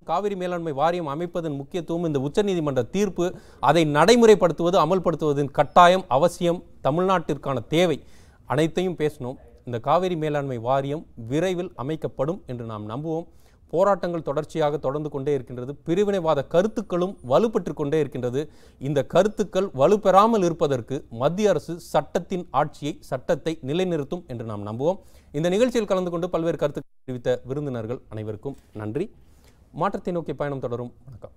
காவிரி மேலாண்மை வாரியம் அமைப்பதன் முக்கியத்துவம், இந்த உச்சநீதிமன்ற தீர்ப்பு, அதை நடைமுறைப்படுத்துவது அமல்படுத்துவதன் கட்டாயம் அவசியம், தமிழ்நாட்டிற்கான தேவை அனைத்தையும் பேசணும். இந்த காவிரி மேலாண்மை வாரியம் விரைவில் அமைக்கப்படும் என்று நாம் நம்புவோம். போராட்டங்கள் தொடர்ச்சியாக தொடர்ந்து கொண்டே இருக்கின்றது. பிரிவினைவாத கருத்துக்களும் வலுப்பெற்றுக் கொண்டே இருக்கின்றது. இந்த கருத்துக்கள் வலுப்பெறாமல் இருப்பதற்கு மத்திய அரசு சட்டத்தின் ஆட்சியை, சட்டத்தை நிலைநிறுத்தும் என்று நாம் நம்புவோம். இந்த நிகழ்ச்சியில் கலந்து கொண்டு பல்வேறு கருத்துக்கள் தெரிவித்த விருந்தினர்கள் அனைவருக்கும் நன்றி. மாற்றத்தை நோக்கி பயணம் தொடரும். வணக்கம்.